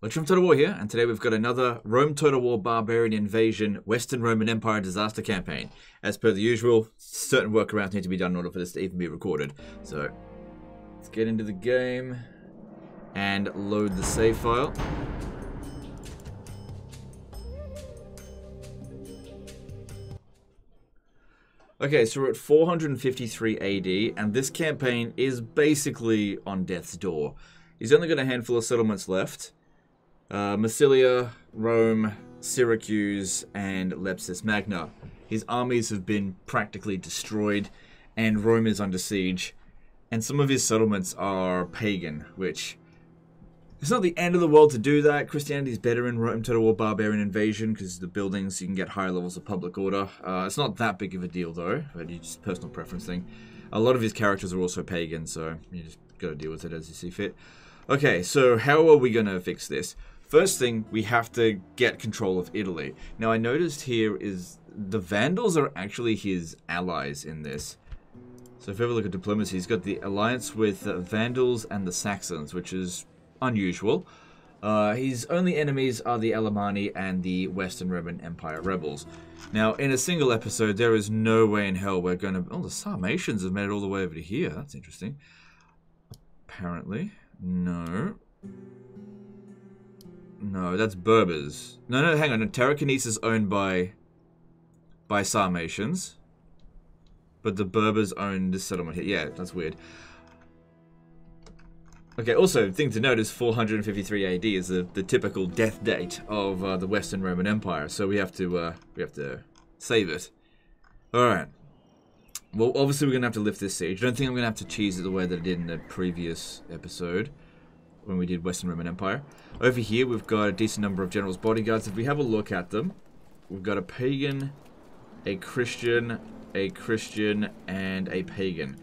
Let's from Total War here, and today we've got another Rome Total War Barbarian Invasion Western Roman Empire Disaster Campaign. As per the usual, certain workarounds need to be done in order for this to even be recorded. So, let's get into the game and load the save file. Okay, so we're at 453 AD, and this campaign is basically on death's door. He's only got a handful of settlements left. Massilia, Rome, Syracuse, and Leptis Magna. His armies have been practically destroyed, and Rome is under siege. And some of his settlements are pagan, which... it's not the end of the world to do that. Christianity's better in Rome Total War Barbarian Invasion, because the buildings, you can get higher levels of public order. It's not that big of a deal, though. But it's just a personal preference thing. A lot of his characters are also pagan, so you just gotta deal with it as you see fit. Okay, so how are we going to fix this? First thing, we have to get control of Italy. Now, I noticed here is the Vandals are actually his allies in this. So if you ever look at diplomacy, he's got the alliance with the Vandals and the Saxons, which is unusual. His only enemies are the Alemanni and the Western Roman Empire rebels. Now, in a single episode, there is no way in hell we're going to... oh, the Sarmatians have made it all the way over to here. That's interesting. Apparently... No, that's Berbers. No, hang on. Terracines is owned by Sarmatians. But the Berbers own this settlement here. Yeah, that's weird. Okay, also, thing to note is 453 AD is the typical death date of the Western Roman Empire. So we have to save it. Alright. Well, obviously we're going to have to lift this siege. I don't think I'm going to have to cheese it the way that I did in the previous episode when we did Western Roman Empire. Over here, we've got a decent number of generals' bodyguards. If we have a look at them, we've got a pagan, a Christian, and a pagan.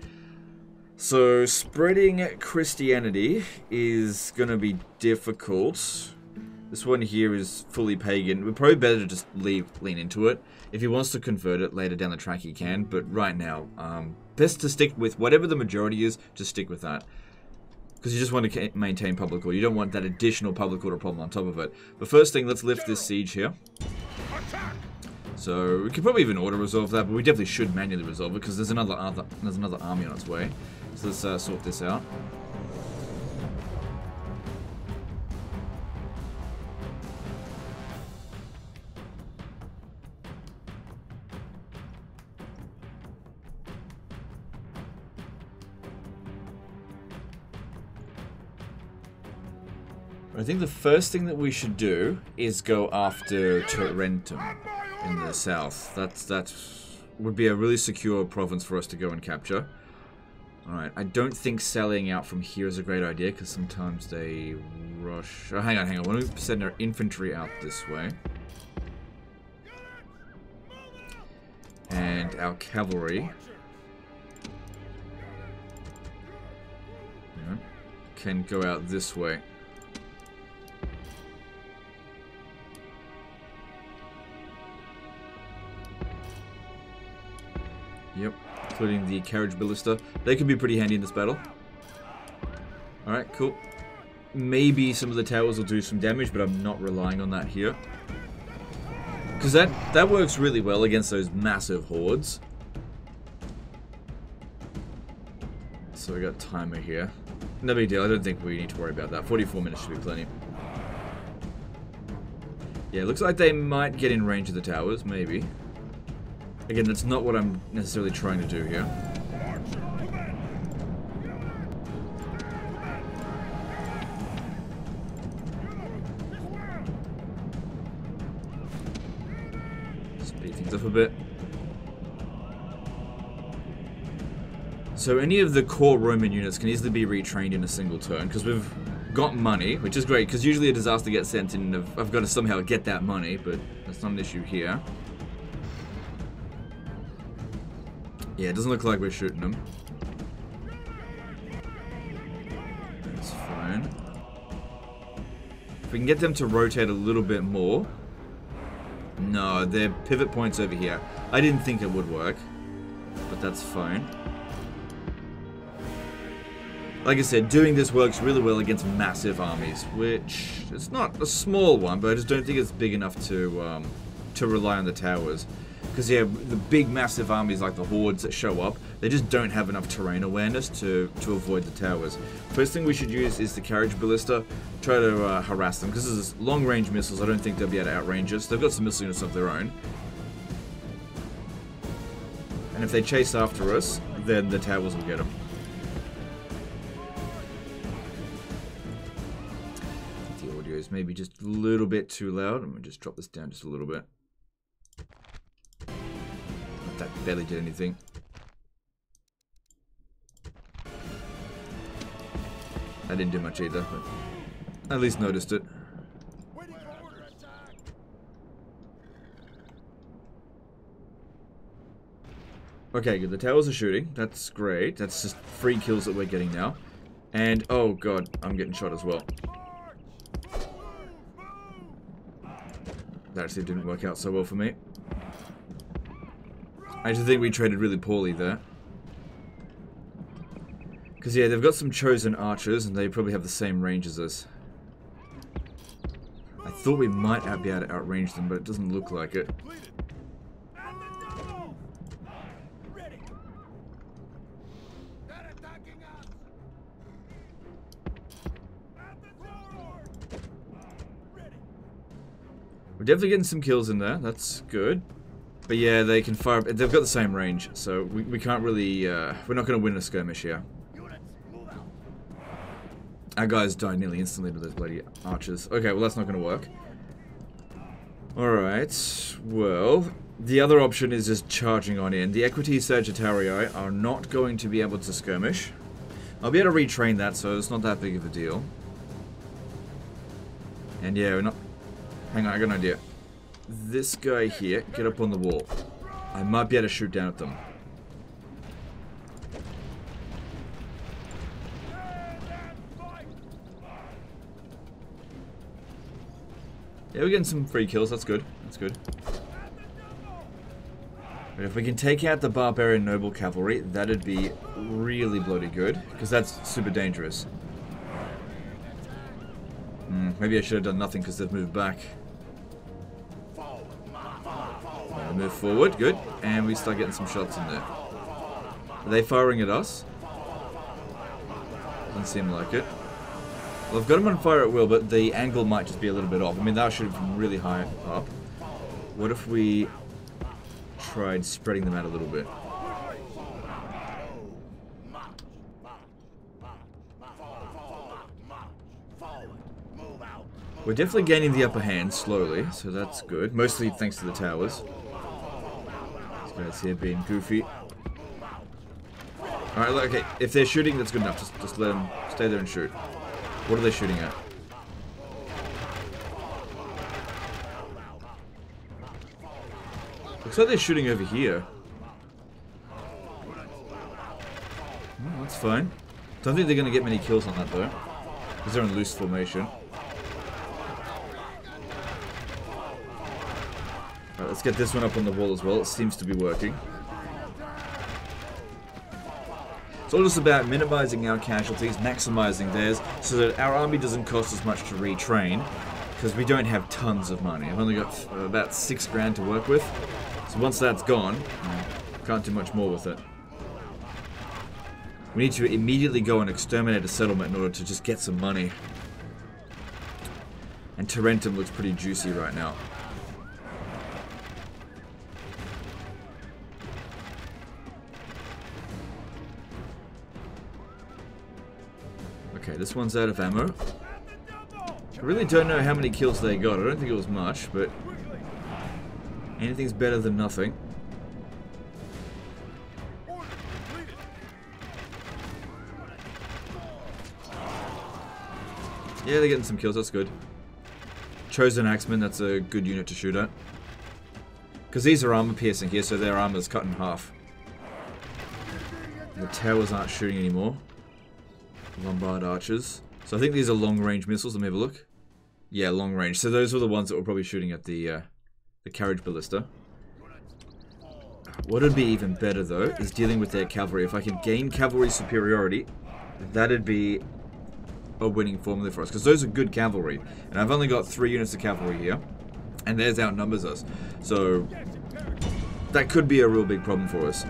So, spreading Christianity is going to be difficult. This one here is fully pagan. We're probably better to just lean into it. If he wants to convert it later down the track, he can. But right now, best to stick with whatever the majority is, just stick with that. Because you just want to maintain public order. You don't want that additional public order problem on top of it. But first thing, let's lift this siege here. So, we could probably even auto-resolve that, but we definitely should manually resolve it, because there's another army on its way. So let's sort this out. I think the first thing that we should do is go after Tarentum in the south. That would be a really secure province for us to go and capture. Alright, I don't think sallying out from here is a great idea, because sometimes they rush... oh, hang on. Why don't we send our infantry out this way? And our cavalry... yeah, can go out this way. Yep, including the carriage ballista. They could be pretty handy in this battle. Alright, cool. Maybe some of the towers will do some damage, but I'm not relying on that here. Because that works really well against those massive hordes. So we got timer here. No big deal, I don't think we need to worry about that. 44 minutes should be plenty. Yeah, looks like they might get in range of the towers, maybe. Again, that's not what I'm necessarily trying to do here. Speed things up a bit. So any of the core Roman units can easily be retrained in a single turn, because we've got money, which is great, because usually a disaster gets sent in and I've got to somehow get that money, but that's not an issue here. Yeah, it doesn't look like we're shooting them. That's fine. If we can get them to rotate a little bit more... no, their pivot point's over here. I didn't think it would work, but that's fine. Like I said, doing this works really well against massive armies, which it's not a small one, but I just don't think it's big enough to rely on the towers. Because, yeah, the big massive armies like the hordes that show up, they just don't have enough terrain awareness to avoid the towers. First thing we should use is the carriage ballista, try to harass them, because this is long-range missiles. I don't think they'll be able to outrange us. They've got some missile units of their own. And if they chase after us, then the towers will get them. The audio is maybe just a little bit too loud. I'm going to just drop this down just a little bit. That barely did anything. I didn't do much either, but I at least noticed it. Okay, good. The towers are shooting. That's great. That's just free kills that we're getting now. And, oh god, I'm getting shot as well. That actually didn't work out so well for me. I just think we traded really poorly there. Because, yeah, they've got some Chosen Archers, and they probably have the same range as us. I thought we might be able to outrange them, but it doesn't look like it. We're definitely getting some kills in there. That's good. But yeah, they can fire. They've got the same range, so we can't really. We're not going to win a skirmish here. Our guys died nearly instantly to those bloody archers. Okay, well that's not going to work. All right. Well, the other option is just charging on in. The Equites Sagittarii are not going to be able to skirmish. I'll be able to retrain that, so it's not that big of a deal. And yeah, we're not. Hang on, I got an idea. This guy here, get up on the wall. I might be able to shoot down at them. Yeah, we're getting some free kills. That's good. That's good. But if we can take out the Barbarian Noble Cavalry, that'd be really bloody good, because that's super dangerous. Maybe I should have done nothing because they've moved back. Move forward, good, and we start getting some shots in there. Are they firing at us? Doesn't seem like it. Well, I've got them on fire at will, but the angle might just be a little bit off. I mean, they are shooting from really high up. What if we tried spreading them out a little bit? We're definitely gaining the upper hand slowly, so that's good. Mostly thanks to the towers. Guys here being goofy. Alright, okay, if they're shooting, that's good enough. Just let them stay there and shoot. What are they shooting at? Looks like they're shooting over here. Oh, that's fine. Don't think they're going to get many kills on that, though. Because they're in loose formation. Alright, let's get this one up on the wall as well. It seems to be working. It's all just about minimizing our casualties, maximizing theirs, so that our army doesn't cost as much to retrain, because we don't have tons of money. I've only got about 6 grand to work with, so once that's gone, can't do much more with it. We need to immediately go and exterminate a settlement in order to just get some money. And Tarentum looks pretty juicy right now. Okay, this one's out of ammo. I really don't know how many kills they got. I don't think it was much, but anything's better than nothing. Yeah, they're getting some kills. That's good. Chosen Axemen, that's a good unit to shoot at. Because these are armor-piercing here, so their armor's cut in half. The towers aren't shooting anymore. Lombard archers. So I think these are long-range missiles. Let me have a look. Yeah, long-range. So those were the ones that were probably shooting at the carriage ballista. What would be even better, though, is dealing with their cavalry. If I can gain cavalry superiority, That'd be a winning formula for us, because those are good cavalry. And I've only got 3 units of cavalry here, and theirs outnumbers us. So that could be a real big problem for us.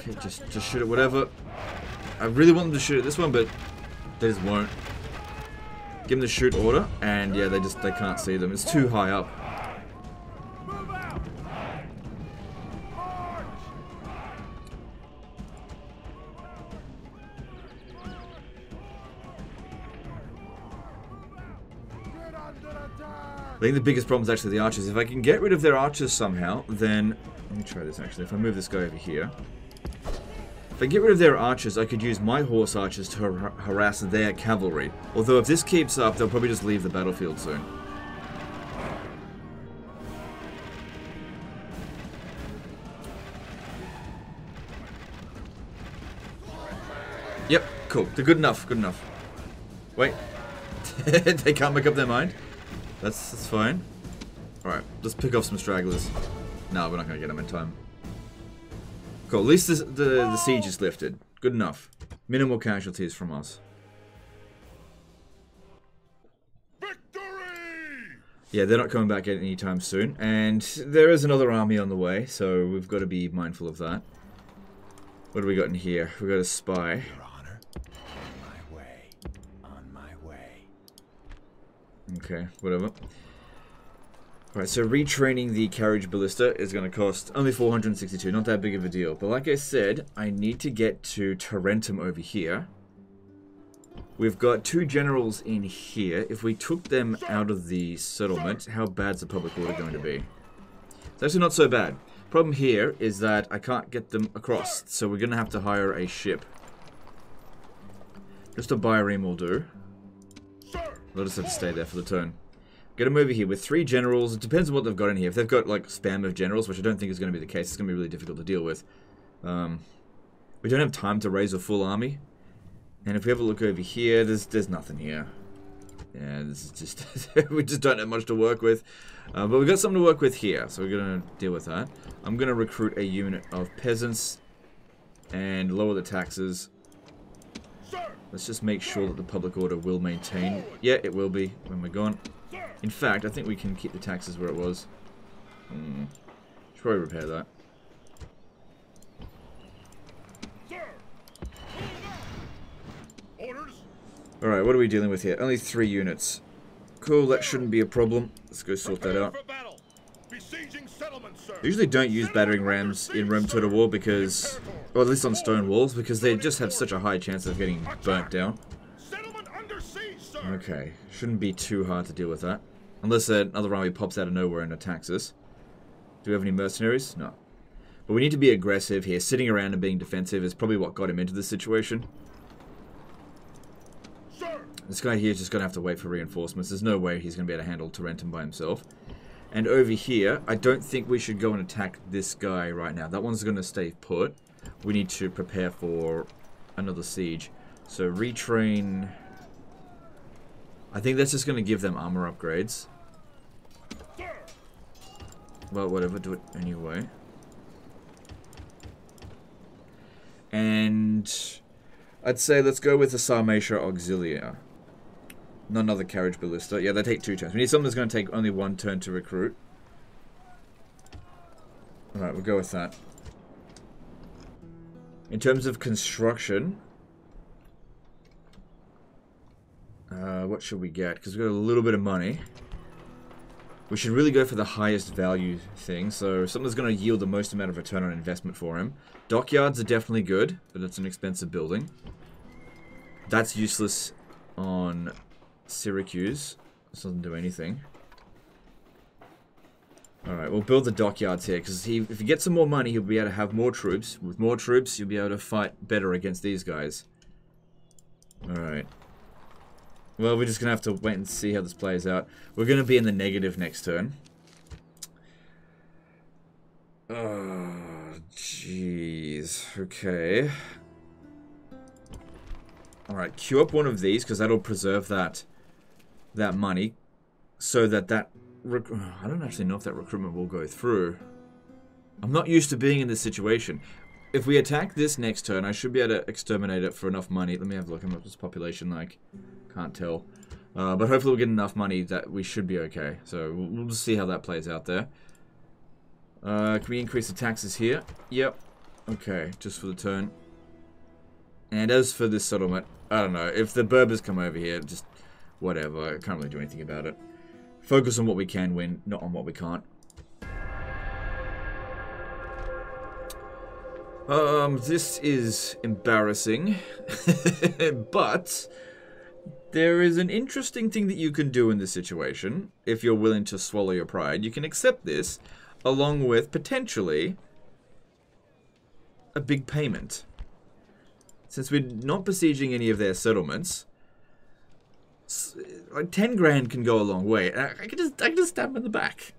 Okay, just shoot at whatever. I really want them to shoot at this one, but they just won't. Give them the shoot order, and yeah, they can't see them. It's too high up. I think the biggest problem is actually the archers. If I can get rid of their archers somehow, then... Let me try this, actually. If I move this guy over here... If I get rid of their archers, I could use my horse archers to harass their cavalry. Although if this keeps up, they'll probably just leave the battlefield soon. Yep, cool. They're good enough, good enough. Wait. They can't make up their mind? That's fine. Alright, let's pick off some stragglers. No, we're not going to get them in time. Cool, at least the siege is lifted. Good enough. Minimal casualties from us. Victory! Yeah, they're not coming back anytime soon. And there is another army on the way, so we've got to be mindful of that. What do we got in here? We've got a spy. Okay, whatever. Alright, so retraining the carriage ballista is going to cost only 462, not that big of a deal. But like I said, I need to get to Tarentum over here. We've got 2 generals in here. If we took them out of the settlement, how bad's the public order going to be? It's actually not so bad. Problem here is that I can't get them across, so we're going to have to hire a ship. Just a bireme will do. They'll just have to stay there for the turn. Get them over here with 3 generals. It depends on what they've got in here. If they've got, like, spam of generals, which I don't think is going to be the case, it's going to be really difficult to deal with. We don't have time to raise a full army. And if we have a look over here, there's nothing here. Yeah, this is just... we just don't have much to work with. But we've got something to work with here, so we're going to deal with that. I'm going to recruit a unit of peasants and lower the taxes. Let's just make sure that the public order will maintain. Yeah, it will be when we're gone. In fact, I think we can keep the taxes where it was. Should probably repair that. Alright, what are we dealing with here? Only 3 units. Cool, that shouldn't be a problem. Let's go sort that out. I usually don't use battering rams in Rome Total War because... Or at least on stone walls, because they just have such a high chance of getting burnt down. Okay, shouldn't be too hard to deal with that. Unless another army pops out of nowhere and attacks us. Do we have any mercenaries? No. But we need to be aggressive here. Sitting around and being defensive is probably what got him into this situation. This guy here is just going to have to wait for reinforcements. There's no way he's going to be able to handle Tarentum by himself. And over here, I don't think we should go and attack this guy right now. That one's going to stay put. We need to prepare for another siege. So retrain... I think that's just going to give them armor upgrades. Well, whatever, do it anyway. And... I'd say let's go with the Sarmatian Auxilia. Not another carriage ballista. Yeah, they take 2 turns. We need something that's going to take only 1 turn to recruit. Alright, we'll go with that. In terms of construction, what should we get? Because we've got a little bit of money. We should really go for the highest value thing, so something that's going to yield the most amount of return on investment for him. Dockyards are definitely good, but it's an expensive building. That's useless on Syracuse. This doesn't do anything. Alright, we'll build the dockyards here, because if he gets some more money, he'll be able to have more troops. With more troops, you'll be able to fight better against these guys. Alright. Well, we're just going to have to wait and see how this plays out. We're going to be in the negative next turn. Oh, jeez. Okay. Alright, queue up one of these, because that'll preserve that that money so that I don't actually know if that recruitment will go through. I'm not used to being in this situation. If we attack this next turn, I should be able to exterminate it for enough money. Let me have a look. I'm at this population, like, can't tell. But hopefully we'll get enough money that we should be okay. So we'll just see how that plays out there. Can we increase the taxes here? Yep. Okay, just for the turn. And as for this settlement, I don't know. If the Berbers come over here, just whatever. I can't really do anything about it. Focus on what we can win, not on what we can't. This is embarrassing, but there is an interesting thing that you can do in this situation, if you're willing to swallow your pride. You can accept this, along with, potentially, a big payment. Since we're not besieging any of their settlements, like 10 grand can go a long way. I can just stab them in the back.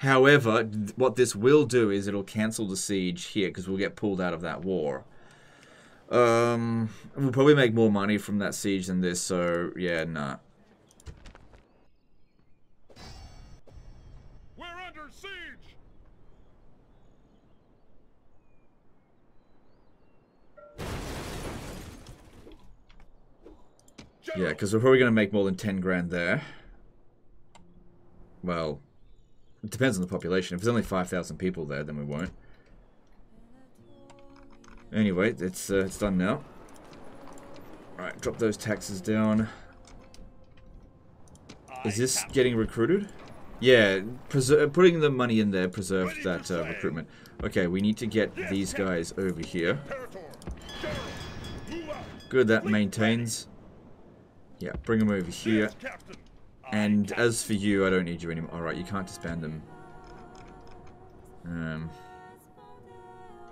However, what this will do is it'll cancel the siege here because we'll get pulled out of that war. We'll probably make more money from that siege than this, so yeah, nah. We're under siege. Yeah, because we're probably going to make more than 10 grand there. Well, it depends on the population. If there's only 5,000 people there, then we won't. Anyway, it's done now. Alright, drop those taxes down. Is this getting recruited? Yeah, putting the money in there preserved that recruitment. Okay, we need to get these guys over here. Good, that maintains. Yeah, bring them over here. And as for you, I don't need you anymore. Alright, you can't disband them.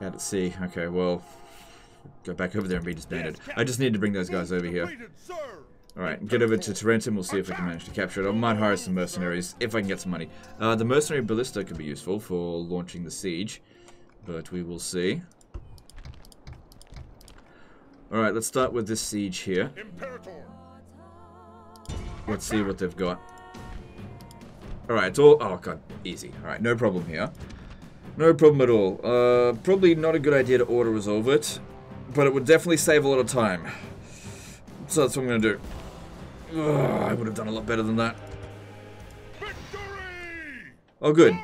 Out at sea. Okay, well, go back over there and be disbanded. I just need to bring those guys over here. Alright, get over to Tarentum. We'll see if we can manage to capture it. I might hire some mercenaries, if I can get some money. The mercenary ballista could be useful for launching the siege, but we will see. Alright, let's start with this siege here. Let's see what they've got. Alright, it's all... Oh, God. Easy. Alright, no problem here. No problem at all. Probably not a good idea to auto-resolve it, but it would definitely save a lot of time. So that's what I'm going to do. Ugh, I would have done a lot better than that. Oh, good.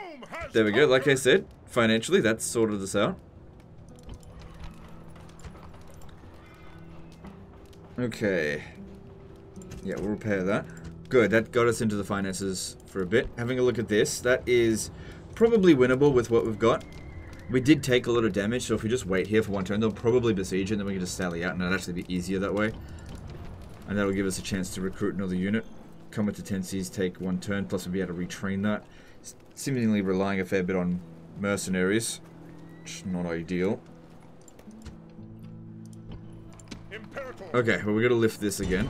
There we go. Like I said, financially, that's sorted this out. Okay. Yeah, we'll repair that. Good, that got us into the finances for a bit. Having a look at this, that is probably winnable with what we've got. We did take a lot of damage, so if we just wait here for one turn, they'll probably besiege it, and then we can just sally out, and it'll actually be easier that way. And that'll give us a chance to recruit another unit. Comitatenses take one turn, plus we'll be able to retrain that. Seemingly relying a fair bit on mercenaries, which is not ideal. Okay, well, we're going to lift this again.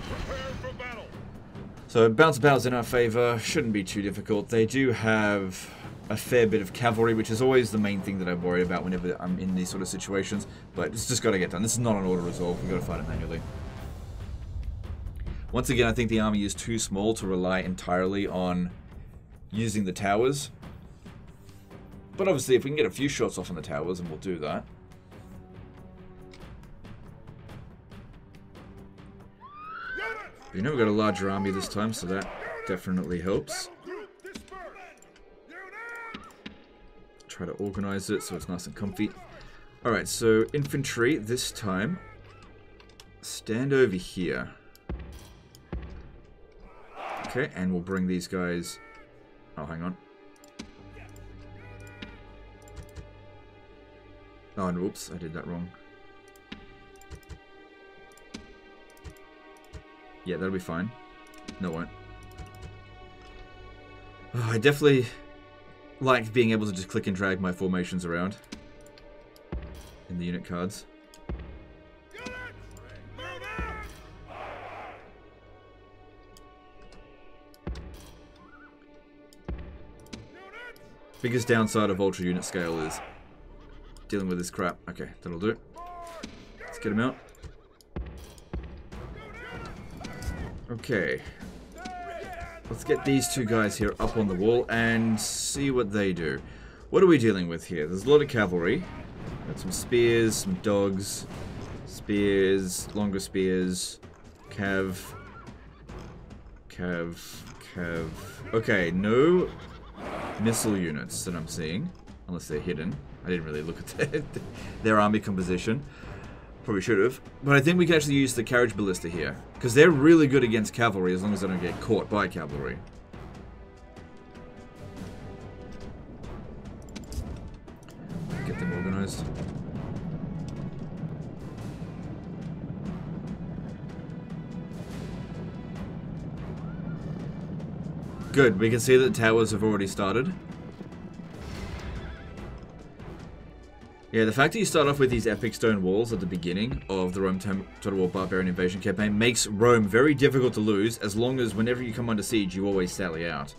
So, bounce battles in our favor, shouldn't be too difficult. They do have a fair bit of cavalry, which is always the main thing that I worry about whenever I'm in these sort of situations, but it's just got to get done. This is not an auto-resolve, we've got to fight it manually. Once again, I think the army is too small to rely entirely on using the towers. But obviously, if we can get a few shots off on the towers, and we'll do that. You know, we've got a larger army this time, so that definitely helps. Try to organize it so it's nice and comfy. Alright, so infantry this time. Stand over here. Okay, and we'll bring these guys... Oh, hang on. Oh, and oops, I did that wrong. Yeah, that'll be fine. No, it won't. Oh, I definitely like being able to just click and drag my formations around in the unit cards. Biggest downside of ultra unit scale is dealing with this crap. Okay, that'll do. Let's get him out. Okay. Let's get these two guys here up on the wall and see what they do. What are we dealing with here? There's a lot of cavalry. Got some spears, some dogs, spears, longer spears, cav. Okay, no missile units that I'm seeing, unless they're hidden. I didn't really look at their army composition. Probably should have. But I think we can actually use the carriage ballista here, because they're really good against cavalry as long as they don't get caught by cavalry. Get them organized. Good, we can see that towers have already started. Yeah, the fact that you start off with these epic stone walls at the beginning of the Rome Total War Barbarian Invasion campaign makes Rome very difficult to lose, as long as whenever you come under siege, you always sally out.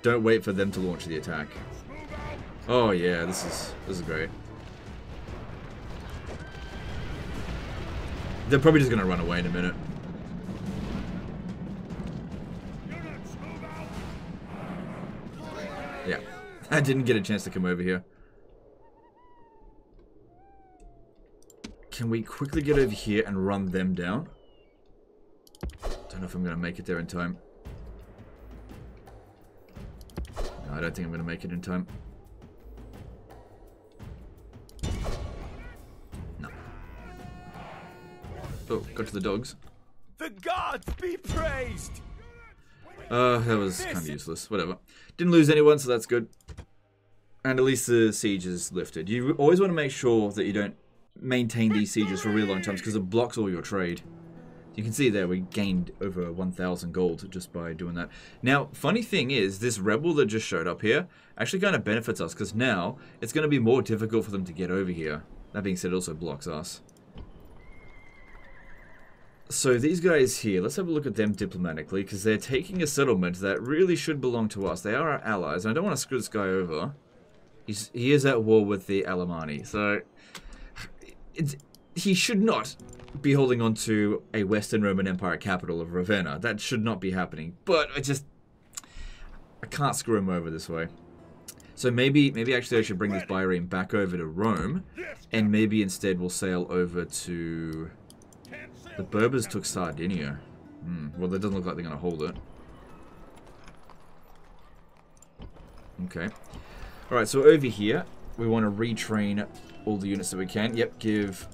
Don't wait for them to launch the attack. Oh yeah, this is great. They're probably just gonna run away in a minute. Yeah, I didn't get a chance to come over here. Can we quickly get over here and run them down? Don't know if I'm going to make it there in time. No, I don't think I'm going to make it in time. No. Oh, got to the dogs. The gods be praised! That was kind of useless. Whatever. Didn't lose anyone, so that's good. And at least the siege is lifted. You always want to make sure that you don't maintain these sieges for a really long time, because it blocks all your trade. You can see there we gained over 1,000 gold just by doing that. Now, funny thing is, this rebel that just showed up here actually kind of benefits us, because now it's going to be more difficult for them to get over here. That being said, it also blocks us. So these guys here, let's have a look at them diplomatically, because they're taking a settlement that really should belong to us. They are our allies, and I don't want to screw this guy over. He is at war with the Alemanni, so... He should not be holding on to a Western Roman Empire capital of Ravenna. That should not be happening. But I can't screw him over this way. So maybe actually I should bring this Byrene back over to Rome, and maybe instead we'll sail over to... The Berbers took Sardinia. Well, that doesn't look like they're going to hold it. Okay. Alright, so over here, we want to retrain... all the units that we can. Yep, give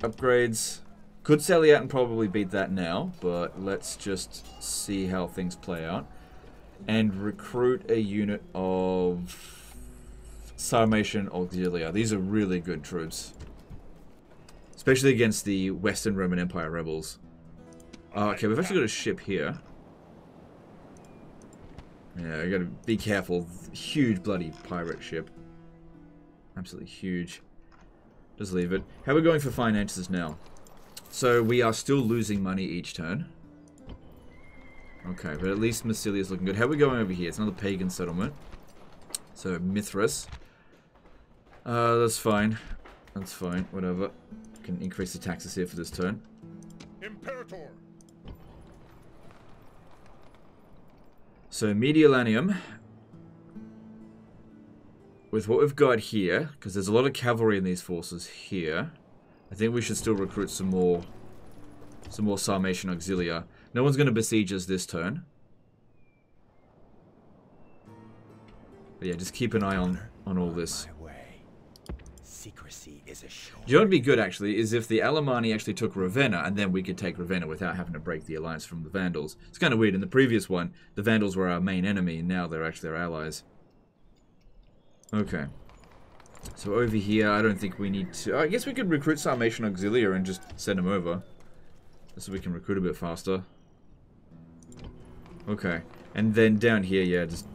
upgrades. Could sally out and probably beat that now, but let's just see how things play out. And recruit a unit of Sarmatian Auxilia. These are really good troops. Especially against the Western Roman Empire rebels. Oh, okay, we've actually got a ship here. Yeah, you gotta be careful. Huge bloody pirate ship. Absolutely huge. Just leave it. How are we going for finances now? So we are still losing money each turn. Okay, but at least Massilia is looking good. How are we going over here? It's another pagan settlement. So Mithras. That's fine. That's fine. Whatever. Can increase the taxes here for this turn. Imperator. So Mediolanum. With what we've got here, because there's a lot of cavalry in these forces here, I think we should still recruit some more Sarmatian Auxilia. No one's going to besiege us this turn. But yeah, just keep an eye on all this. Secrecy is assured. You know what would be good, actually, is if the Alemanni actually took Ravenna, and then we could take Ravenna without having to break the alliance from the Vandals. It's kind of weird. In the previous one, the Vandals were our main enemy, and now they're actually our allies. Okay, so over here, I don't think we need to... I guess we could recruit Sarmatian Auxilia and just send them over. So we can recruit a bit faster. Okay, and then down here, yeah, just...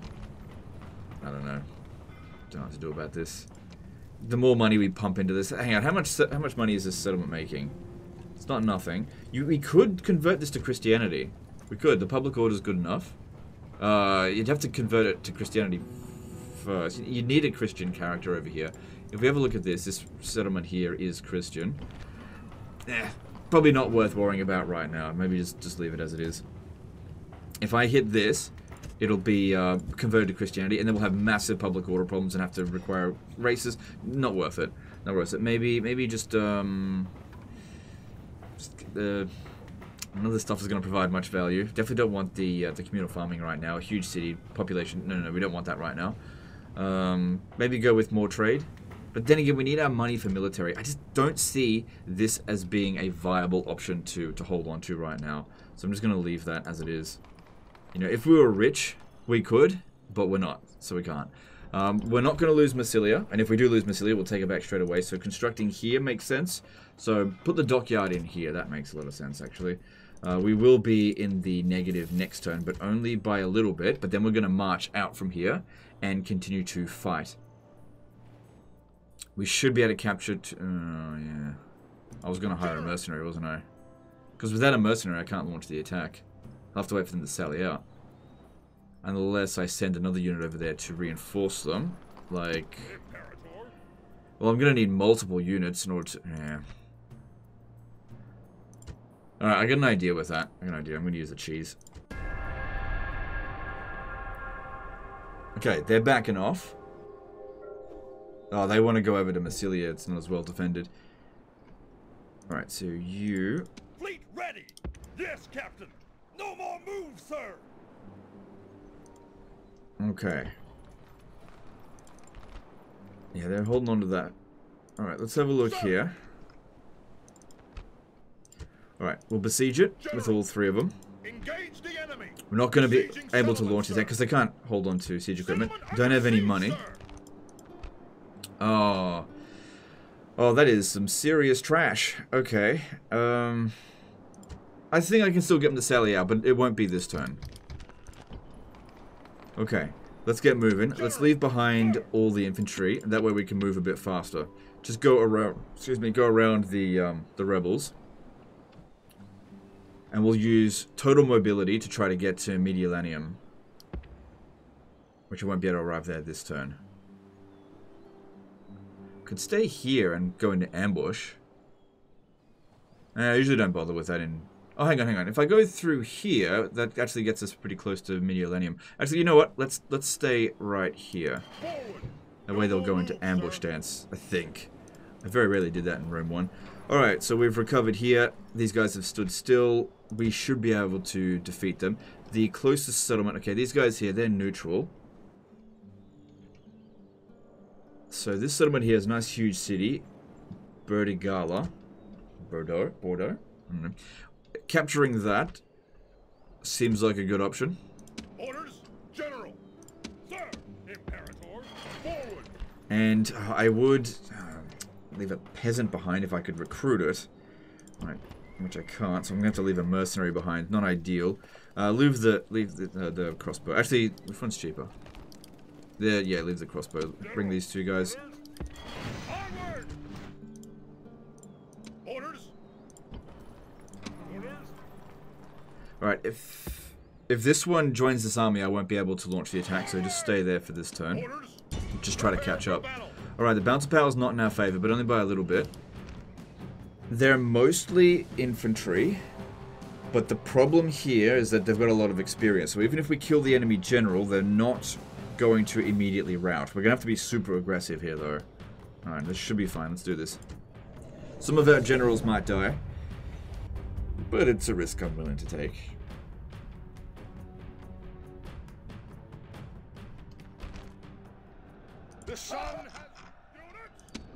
I don't know. Don't know what to do about this. The more money we pump into this... Hang on, how much money is this settlement making? It's not nothing. We could convert this to Christianity. We could. The public order is good enough. You'd have to convert it to Christianity first. You need a Christian character over here. If we have a look at this, this settlement here is Christian. Probably not worth worrying about right now. Maybe just leave it as it is. If I hit this, it'll be converted to Christianity, and then we'll have massive public order problems and have to require races. Not worth it. Not worth it. Maybe just none of this stuff is going to provide much value. Definitely don't want the communal farming right now. A huge city population. No, we don't want that right now. Maybe go with more trade. But then again, we need our money for military. I just don't see this as being a viable option to hold on to right now. So I'm just going to leave that as it is. You know, if we were rich, we could, but we're not, so we can't. We're not going to lose Massilia, and if we do lose Massilia, we'll take it back straight away. So constructing here makes sense. So put the dockyard in here. That makes a lot of sense, actually. We will be in the negative next turn, but only by a little bit. But then we're going to march out from here and continue to fight. We should be able to capture... Oh, yeah. I was going to hire a mercenary, wasn't I? Because without a mercenary, I can't launch the attack. I'll have to wait for them to sally out. Unless I send another unit over there to reinforce them. Like... Well, I'm going to need multiple units in order to... Yeah. Alright, I got an idea with that. I got an idea. I'm going to use the cheese. Okay, they're backing off. Oh, they want to go over to Massilia. It's not as well defended. Alright, so you... Fleet ready! Yes, Captain! No more moves, sir! Okay. Yeah, they're holding on to that. Alright, let's have a look here. Alright, we'll besiege it with all three of them. Engage the enemy. We're not going to be able to launch this because they can't hold on to siege equipment. Don't have any money. Oh. Oh, that is some serious trash. Okay. I think I can still get them to sally out, but it won't be this turn. Okay, let's get moving. Let's leave behind all the infantry. That way we can move a bit faster. Just go around, excuse me, go around the rebels. And we'll use total mobility to try to get to Mediolanum. Which I won't be able to arrive there this turn. Could stay here and go into ambush. I usually don't bother with that in... Oh, hang on. If I go through here, that actually gets us pretty close to Mediolanum. Actually, you know what? Let's stay right here. That way they'll go into ambush stance, I think. I very rarely did that in Rome 1. Alright, so we've recovered here. These guys have stood still. We should be able to defeat them. The closest settlement... Okay, these guys here, they're neutral. So this settlement here is a nice huge city. Burdigala. Bordeaux? I don't know. Capturing that seems like a good option. Orders, General. Sir, Imperator, forward. And I would leave a peasant behind if I could recruit it. Right, which I can't, so I'm going to have to leave a mercenary behind. Not ideal. Leave the crossbow. Actually, which one's cheaper? Yeah, leave the crossbow. General, bring these two guys. Alright, if this one joins this army, I won't be able to launch the attack, so just stay there for this turn. Just try to catch up. Alright, the bouncer power is not in our favor, but only by a little bit. They're mostly infantry, but the problem here is that they've got a lot of experience. So even if we kill the enemy general, they're not going to immediately rout. We're going to have to be super aggressive here, though. Alright, this should be fine. Let's do this. Some of our generals might die, but it's a risk I'm willing to take.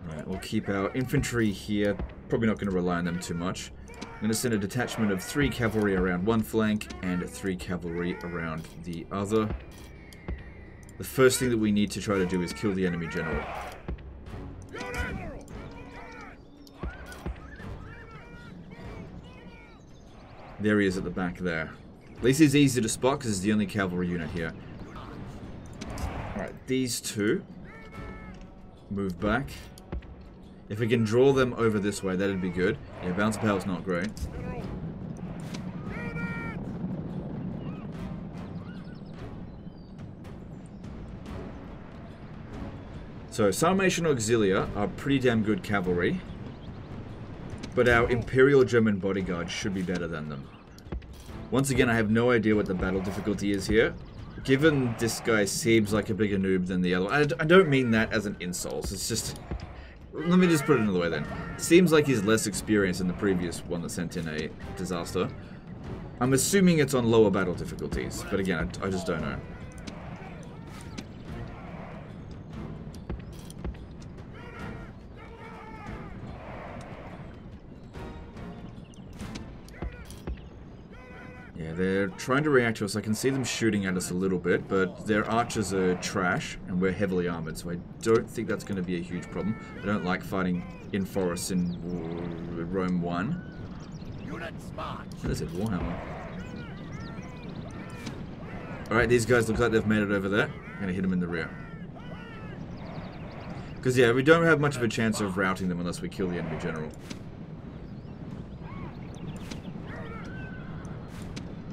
Alright, we'll keep our infantry here. Probably not going to rely on them too much. I'm going to send a detachment of 3 cavalry around one flank and 3 cavalry around the other. The first thing that we need to try to do is kill the enemy general. There he is at the back there. At least he's easy to spot because he's the only cavalry unit here. Alright, these two move back. If we can draw them over this way, that'd be good. Yeah, bouncer power's not great. So, Sarmatian Auxilia are pretty damn good cavalry. But our Imperial German Bodyguard should be better than them. Once again, I have no idea what the battle difficulty is here. Given this guy seems like a bigger noob than the other one. I don't mean that as an insult. It's just... Let me just put it another way then. Seems like he's less experienced than the previous one that sent in a disaster. I'm assuming it's on lower battle difficulties, but again, I just don't know. Yeah, they're trying to react to us. I can see them shooting at us a little bit, but their archers are trash, and we're heavily armored, so I don't think that's going to be a huge problem. I don't like fighting in forests in Rome 1. That's it, Warhammer. Alright, these guys look like they've made it over there. I'm gonna hit them in the rear. Because, yeah, we don't have much of a chance of routing them unless we kill the enemy general.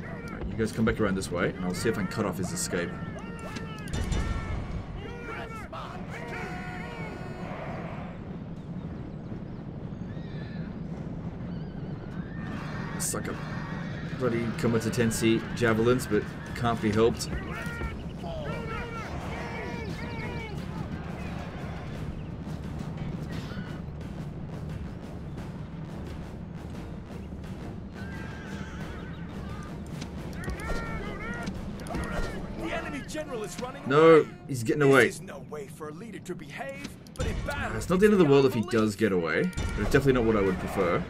Alright, you guys come back around this way, and I'll see if I can cut off his escape. Like a bloody Comitatenses javelins, but can't be helped. The enemy general is running. No, he's getting away. There's no way for a leader to behave, but in battle, it's not the end of the world if he does get away, but it's definitely not what I would prefer.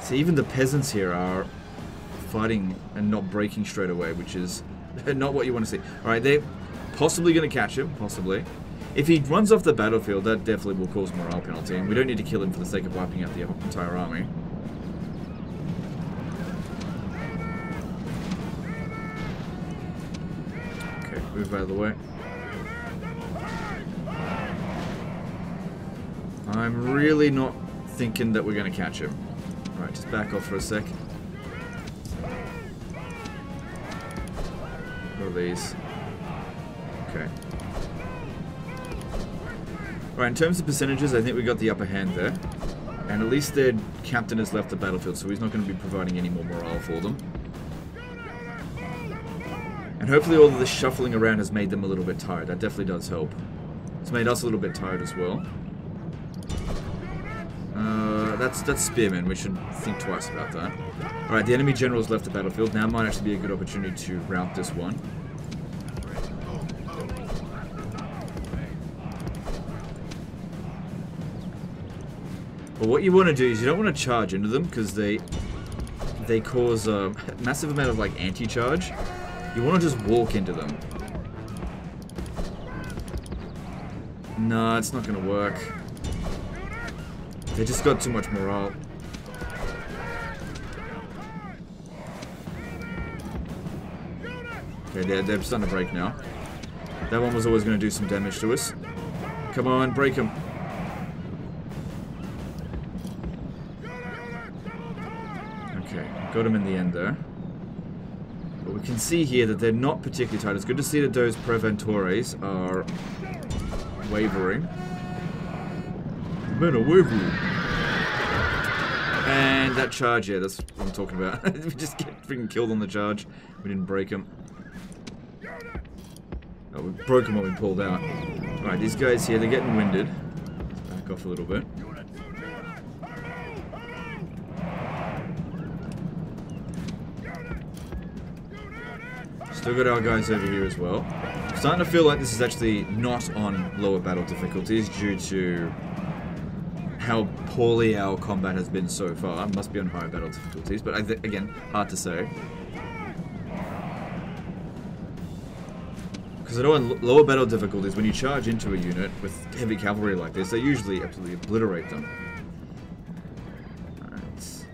See, even the peasants here are fighting and not breaking straight away, which is not what you want to see. Alright, they're possibly going to catch him, possibly. If he runs off the battlefield, that definitely will cause morale penalty, and we don't need to kill him for the sake of wiping out the entire army. Okay, move out of the way. I'm really not thinking that we're going to catch him. Right, just back off for a sec. Release. Okay. Alright, in terms of percentages, I think we got the upper hand there. And at least their captain has left the battlefield, so he's not going to be providing any more morale for them. And hopefully all of this shuffling around has made them a little bit tired. That definitely does help. It's made us a little bit tired as well. That's spearmen, we should think twice about that. Alright, the enemy general's left the battlefield. Now might actually be a good opportunity to rout this one. But what you want to do is you don't want to charge into them because they cause a massive amount of like anti-charge. You want to just walk into them. No, it's not going to work. They just got too much morale. Okay, they're starting to break now. That one was always going to do some damage to us. Come on, break him. Okay, got him in the end there. But we can see here that they're not particularly tight. It's good to see that those Preventores are wavering. And that charge, yeah, that's what I'm talking about. We just get freaking killed on the charge. We didn't break him. Oh, we broke him when we pulled out. Alright, these guys here, they're getting winded. Let's back off a little bit. Still got our guys over here as well. I'm starting to feel like this is actually not on lower battle difficulties due to how poorly our combat has been so far. I must be on higher battle difficulties, but again, hard to say. Because I know on lower battle difficulties, when you charge into a unit with heavy cavalry like this, they usually absolutely obliterate them. Alright.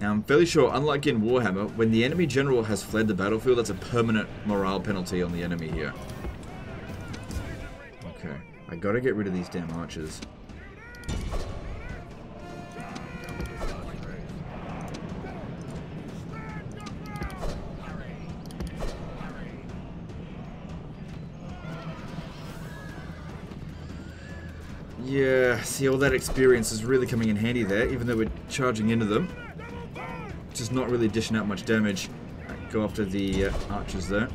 Now I'm fairly sure, unlike in Warhammer, when the enemy general has fled the battlefield, that's a permanent morale penalty on the enemy here. Okay, I gotta get rid of these damn archers. Yeah, see, all that experience is really coming in handy there, even though we're charging into them. Just not really dishing out much damage. Right, go after the archers there.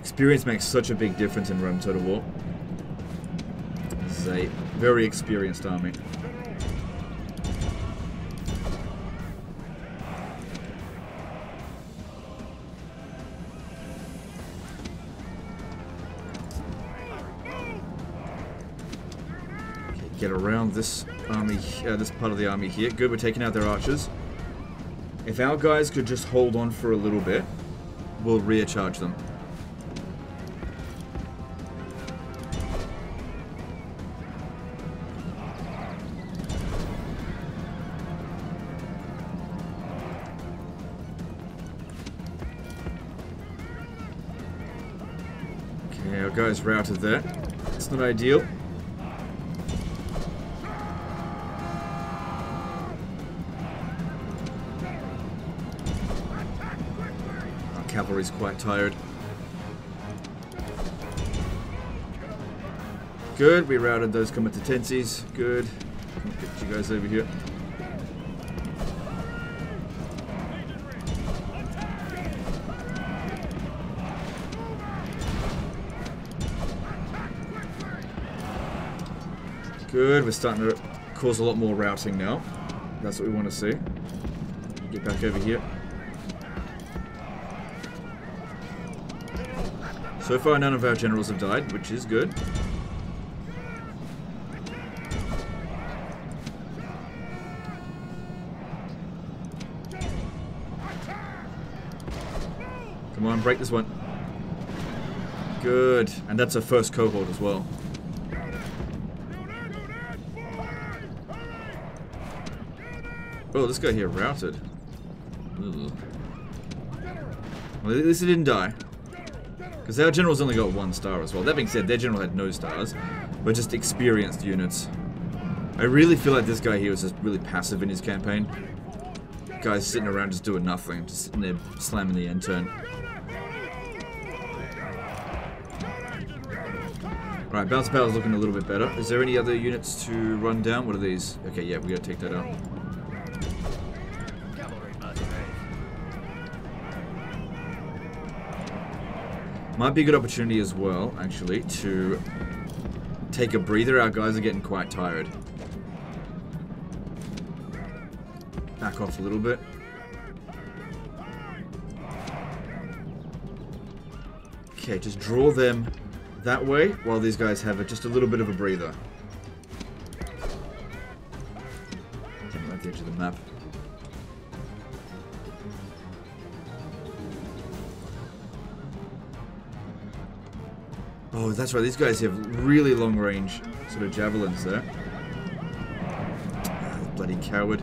Experience makes such a big difference in Rome Total War. This is a very experienced army. Get around this army, this part of the army here. Good, we're taking out their archers. If our guys could just hold on for a little bit, we'll rear charge them. Okay, our guys routed there. It's not ideal. Cavalry's quite tired. Good, we routed those Comitatenses. Good. Get you guys over here. Good, we're starting to cause a lot more routing now. That's what we want to see. Get back over here. So far, none of our generals have died, which is good. Come on, break this one. Good. And that's our first cohort as well. Oh, this guy here routed. Ugh. Well, at least he didn't die. Because our general's only got 1 star as well. That being said, their general had no stars, but just experienced units. I really feel like this guy here was just really passive in his campaign. Guys sitting around just doing nothing, just sitting there slamming the end turn. Alright, bounce battle's looking a little bit better. Is there any other units to run down? What are these? Okay, yeah, we gotta take that out. Might be a good opportunity as well, actually, to take a breather. Our guys are getting quite tired. Back off a little bit. Okay, just draw them that way while these guys have just a little bit of a breather. Get right at the edge of the map. Oh, that's right, these guys have really long range sort of javelins there. Bloody coward.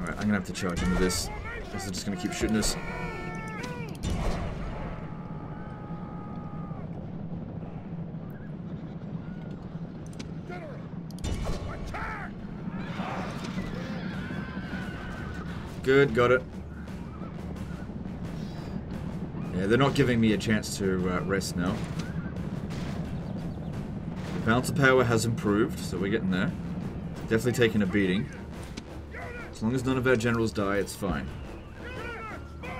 Alright, I'm gonna have to charge into this. They're just gonna keep shooting us. Good, got it. Yeah, they're not giving me a chance to rest now. The bouncer power has improved, so we're getting there. Definitely taking a beating. As long as none of our generals die, it's fine. Get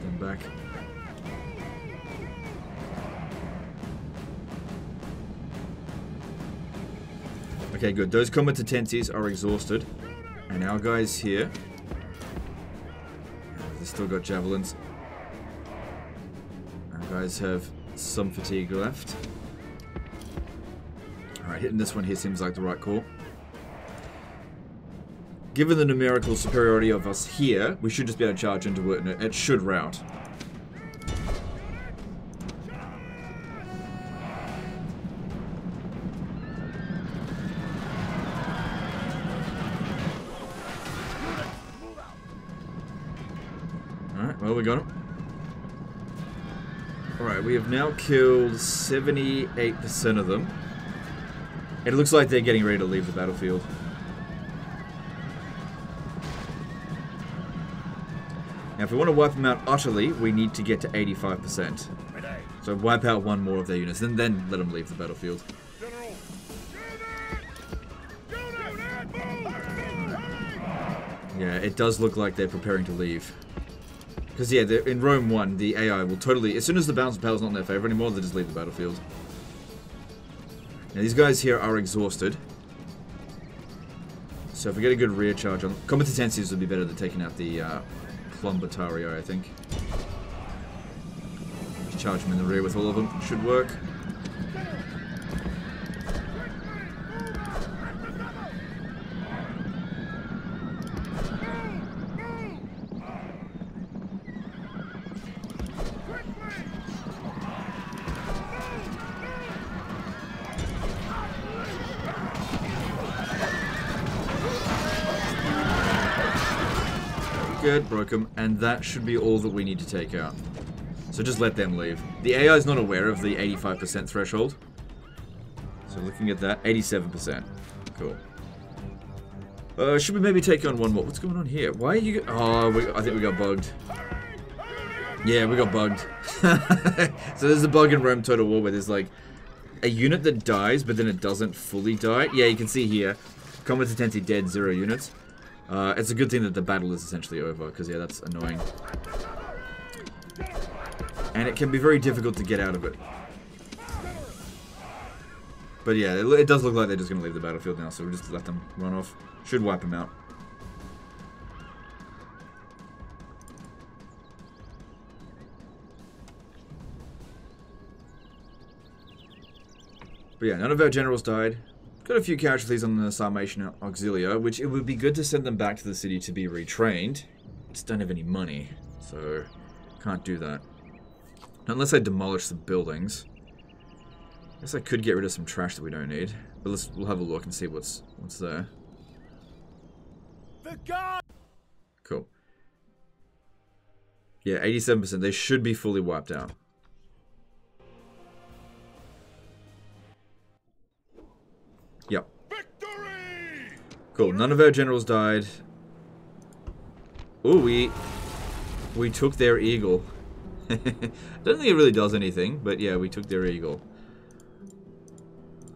them back. Okay, good. Those Comitatenses are exhausted. And our guys here... They've still got javelins. Our guys have some fatigue left. Alright, hitting this one here seems like the right call. Given the numerical superiority of us here, we should just be able to charge into it, and it should rout. We got him. Alright, we have now killed 78% of them. It looks like they're getting ready to leave the battlefield. Now, if we want to wipe them out utterly, we need to get to 85%. So wipe out one more of their units, and then let them leave the battlefield. Yeah, it does look like they're preparing to leave. Because, yeah, in Rome 1, the AI will totally... As soon as the balance of power is not in their favor anymore, they just leave the battlefield. Now, these guys here are exhausted. So if we get a good rear charge on... Comitatenses would be better than taking out the... Lombatario, I think. Just charge them in the rear with all of them. Should work. Good, broke them, and that should be all that we need to take out. So just let them leave. The AI is not aware of the 85% threshold. So looking at that, 87%. Cool. Should we maybe take on one more? What's going on here? Why are you... Oh, I think we got bugged. Yeah, we got bugged. So there's a bug in Rome Total War where there's like a unit that dies, but then it doesn't fully die. Yeah, you can see here, Comitatensi dead, 0 units. It's a good thing that the battle is essentially over, because, yeah, that's annoying. And it can be very difficult to get out of it. But, yeah, it does look like they're just going to leave the battlefield now, so we'll just let them run off. Should wipe them out. But, yeah, none of our generals died. Got a few casualties on the Sarmatian Auxilia, which it would be good to send them back to the city to be retrained. Just don't have any money, so can't do that. Not unless I demolish the buildings. I guess I could get rid of some trash that we don't need, but we'll have a look and see what's there. Cool. Yeah, 87%. They should be fully wiped out. Yep. Victory! Cool. None of our generals died. Ooh, we took their eagle. Don't think it really does anything, but yeah, we took their eagle.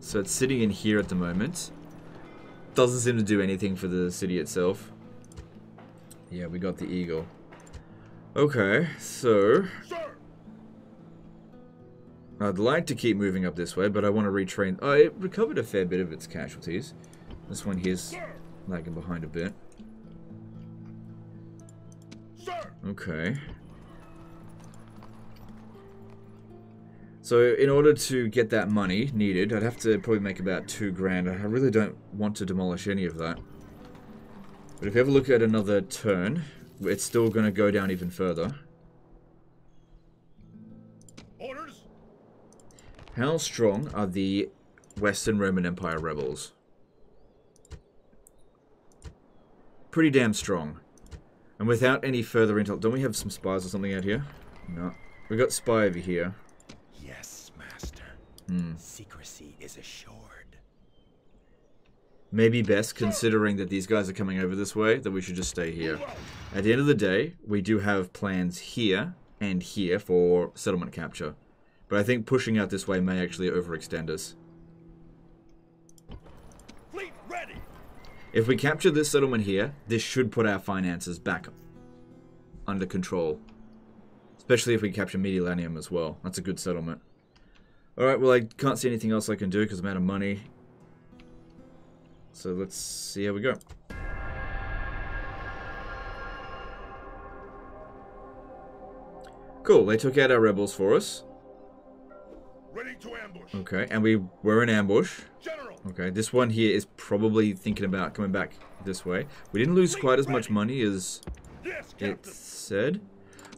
So it's sitting in here at the moment. Doesn't seem to do anything for the city itself. Yeah, we got the eagle. Okay, so... I'd like to keep moving up this way, but I want to retrain... Oh, it recovered a fair bit of its casualties. This one here's lagging behind a bit. Okay. So, in order to get that money needed, I'd have to probably make about 2 grand. I really don't want to demolish any of that. But if you have a look at another turn, it's still going to go down even further. How strong are the Western Roman Empire rebels? Pretty damn strong. And without any further intel... Don't we have some spies or something out here? No. We got spy over here. Yes, master. Secrecy is assured. Maybe best, considering that these guys are coming over this way, that we should just stay here. At the end of the day, we do have plans here and here for settlement capture. But I think pushing out this way may actually overextend us. Fleet ready. If we capture this settlement here, this should put our finances back under control. Especially if we capture Mediolanum as well. That's a good settlement. Alright, well I can't see anything else I can do because I'm out of money. So let's see how we go. Cool, they took out our rebels for us. Ready to ambush. Okay, and we were in ambush. General. Okay, this one here is probably thinking about coming back this way. We didn't lose quite as much money as it said.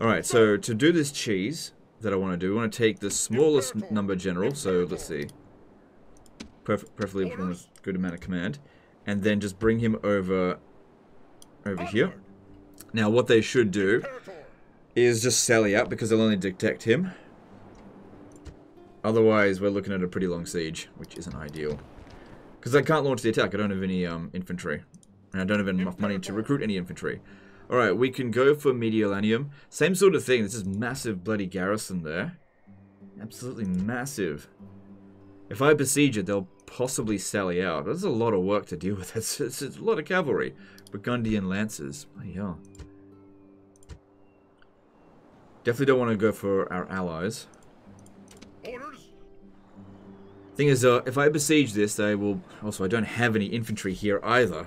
Alright, so to do this cheese that I want to do, we want to take the smallest number general, so let's see. Preferably from a good amount of command. And then just bring him over here. Now what they should do is just sally out because they'll only detect him. Otherwise, we're looking at a pretty long siege, which isn't ideal. Because I can't launch the attack. I don't have any infantry. And I don't have enough money to recruit any infantry. Alright, we can go for Mediolanum. Same sort of thing. This is massive bloody garrison there. Absolutely massive. If I besiege it, they'll possibly sally out. That's a lot of work to deal with. It's a lot of cavalry. Burgundian lances. Bloody hell. Definitely don't want to go for our allies. Thing is, if I besiege this, they will... Also, I don't have any infantry here either.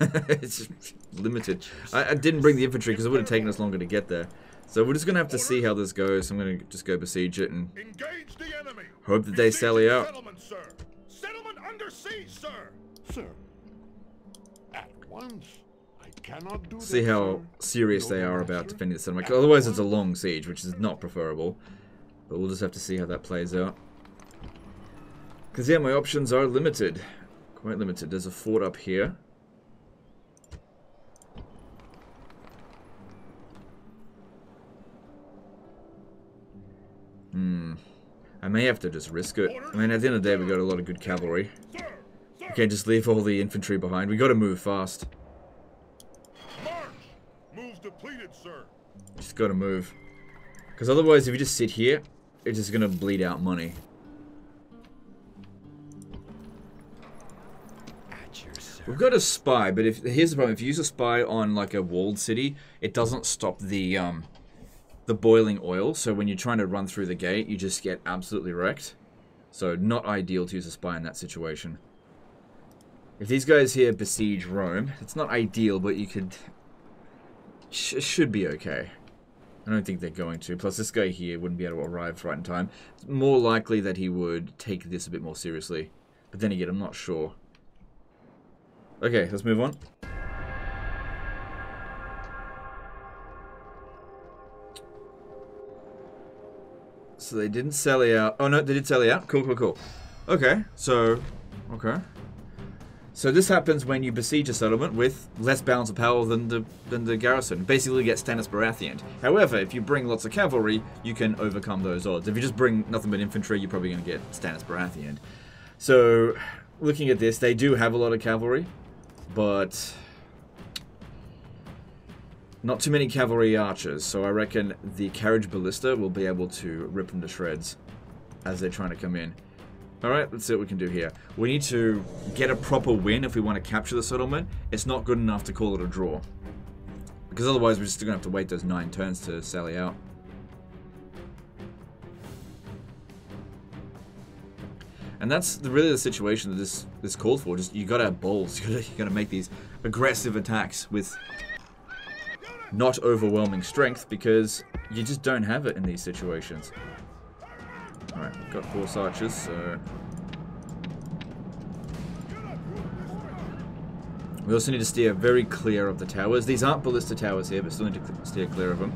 It's limited. I didn't bring the infantry because it would have taken us longer to get there. So we're just going to have to see how this goes. I'm going to just go besiege it and hope that they sally out. Settlement under siege, sir. Sir, at once, I cannot do. See how serious they are about defending the settlement. Otherwise, it's a long siege, which is not preferable. But we'll just have to see how that plays out. Because, yeah, my options are limited. Quite limited. There's a fort up here. I may have to just risk it. I mean, at the end of the day, we got a lot of good cavalry. We can't just leave all the infantry behind. We got to move fast. Move depleted, sir. Just got to move. Because otherwise, if you just sit here, it's just going to bleed out money. We've got a spy, but if here's the problem. If you use a spy on, like, a walled city, it doesn't stop the boiling oil, so when you're trying to run through the gate, you just get absolutely wrecked. So not ideal to use a spy in that situation. If these guys here besiege Rome, it's not ideal, but you could... It should be okay. I don't think they're going to. Plus, this guy here wouldn't be able to arrive right in time. It's more likely that he would take this a bit more seriously. But then again, I'm not sure. Okay, let's move on. So they didn't sally out. Oh no, they did sally out. Cool, cool, cool. Okay, so... Okay. So this happens when you besiege a settlement with less balance of power than the garrison. Basically get Stannis Baratheon. However, if you bring lots of cavalry, you can overcome those odds. If you just bring nothing but infantry, you're probably going to get Stannis Baratheon. So, looking at this, they do have a lot of cavalry, but... Not too many cavalry archers, so I reckon the carriage ballista will be able to rip them to shreds as they're trying to come in. Alright, let's see what we can do here. We need to get a proper win if we want to capture the settlement. It's not good enough to call it a draw. Because otherwise we're just going to have to wait those 9 turns to sally out. And that's really the situation that this called for. Just, you got to have balls. You got to make these aggressive attacks with... not overwhelming strength, because you just don't have it in these situations. Alright, we've got horse archers, so... We also need to steer very clear of the towers. These aren't ballista towers here, but still need to steer clear of them.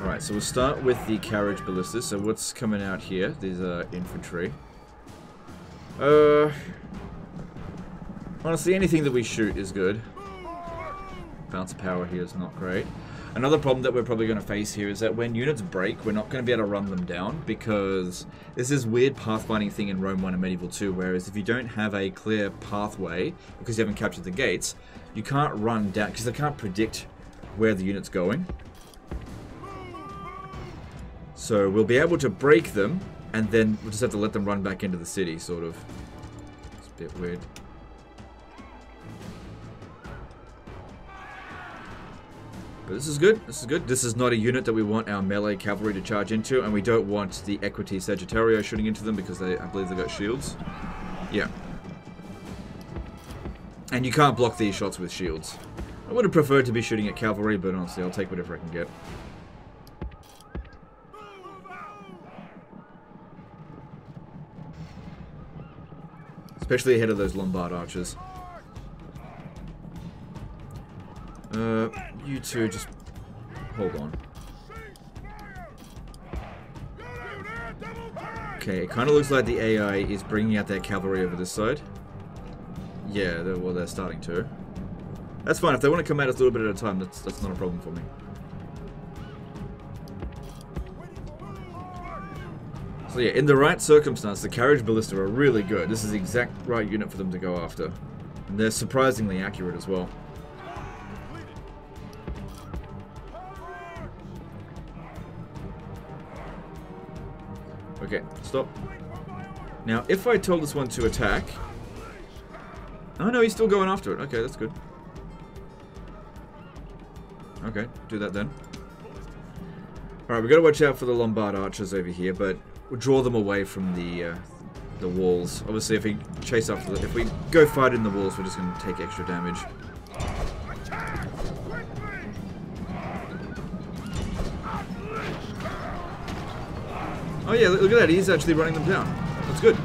Alright, so we'll start with the carriage ballistas. So what's coming out here? These are infantry. Honestly, anything that we shoot is good. Bounce of power here is not great. Another problem that we're probably going to face here is that when units break, we're not going to be able to run them down, because there's this weird pathfinding thing in Rome 1 and Medieval 2, whereas if you don't have a clear pathway, because you haven't captured the gates, you can't run down, because they can't predict where the unit's going. So we'll be able to break them, and then we'll just have to let them run back into the city, sort of. It's a bit weird. But this is good. This is good. This is not a unit that we want our melee cavalry to charge into, and we don't want the Equites Sagittarii shooting into them because I believe they got shields. Yeah. And you can't block these shots with shields. I would have preferred to be shooting at cavalry, but honestly, I'll take whatever I can get. Especially ahead of those Lombard archers. You two just hold on. Okay, it kind of looks like the AI is bringing out their cavalry over this side. Yeah, well, they're starting to. That's fine. If they want to come at us a little bit at a time, that's not a problem for me. So yeah, in the right circumstance, the carriage ballista are really good. This is the exact right unit for them to go after. And they're surprisingly accurate as well. Okay, stop. Now, if I told this one to attack... Oh no, he's still going after it. Okay, that's good. Okay, do that then. Alright, we've got to watch out for the Lombard archers over here, but we'll draw them away from the walls. Obviously, if we chase after them, if we go fight in the walls, we're just going to take extra damage. Oh yeah, look at that, he's actually running them down. That's good.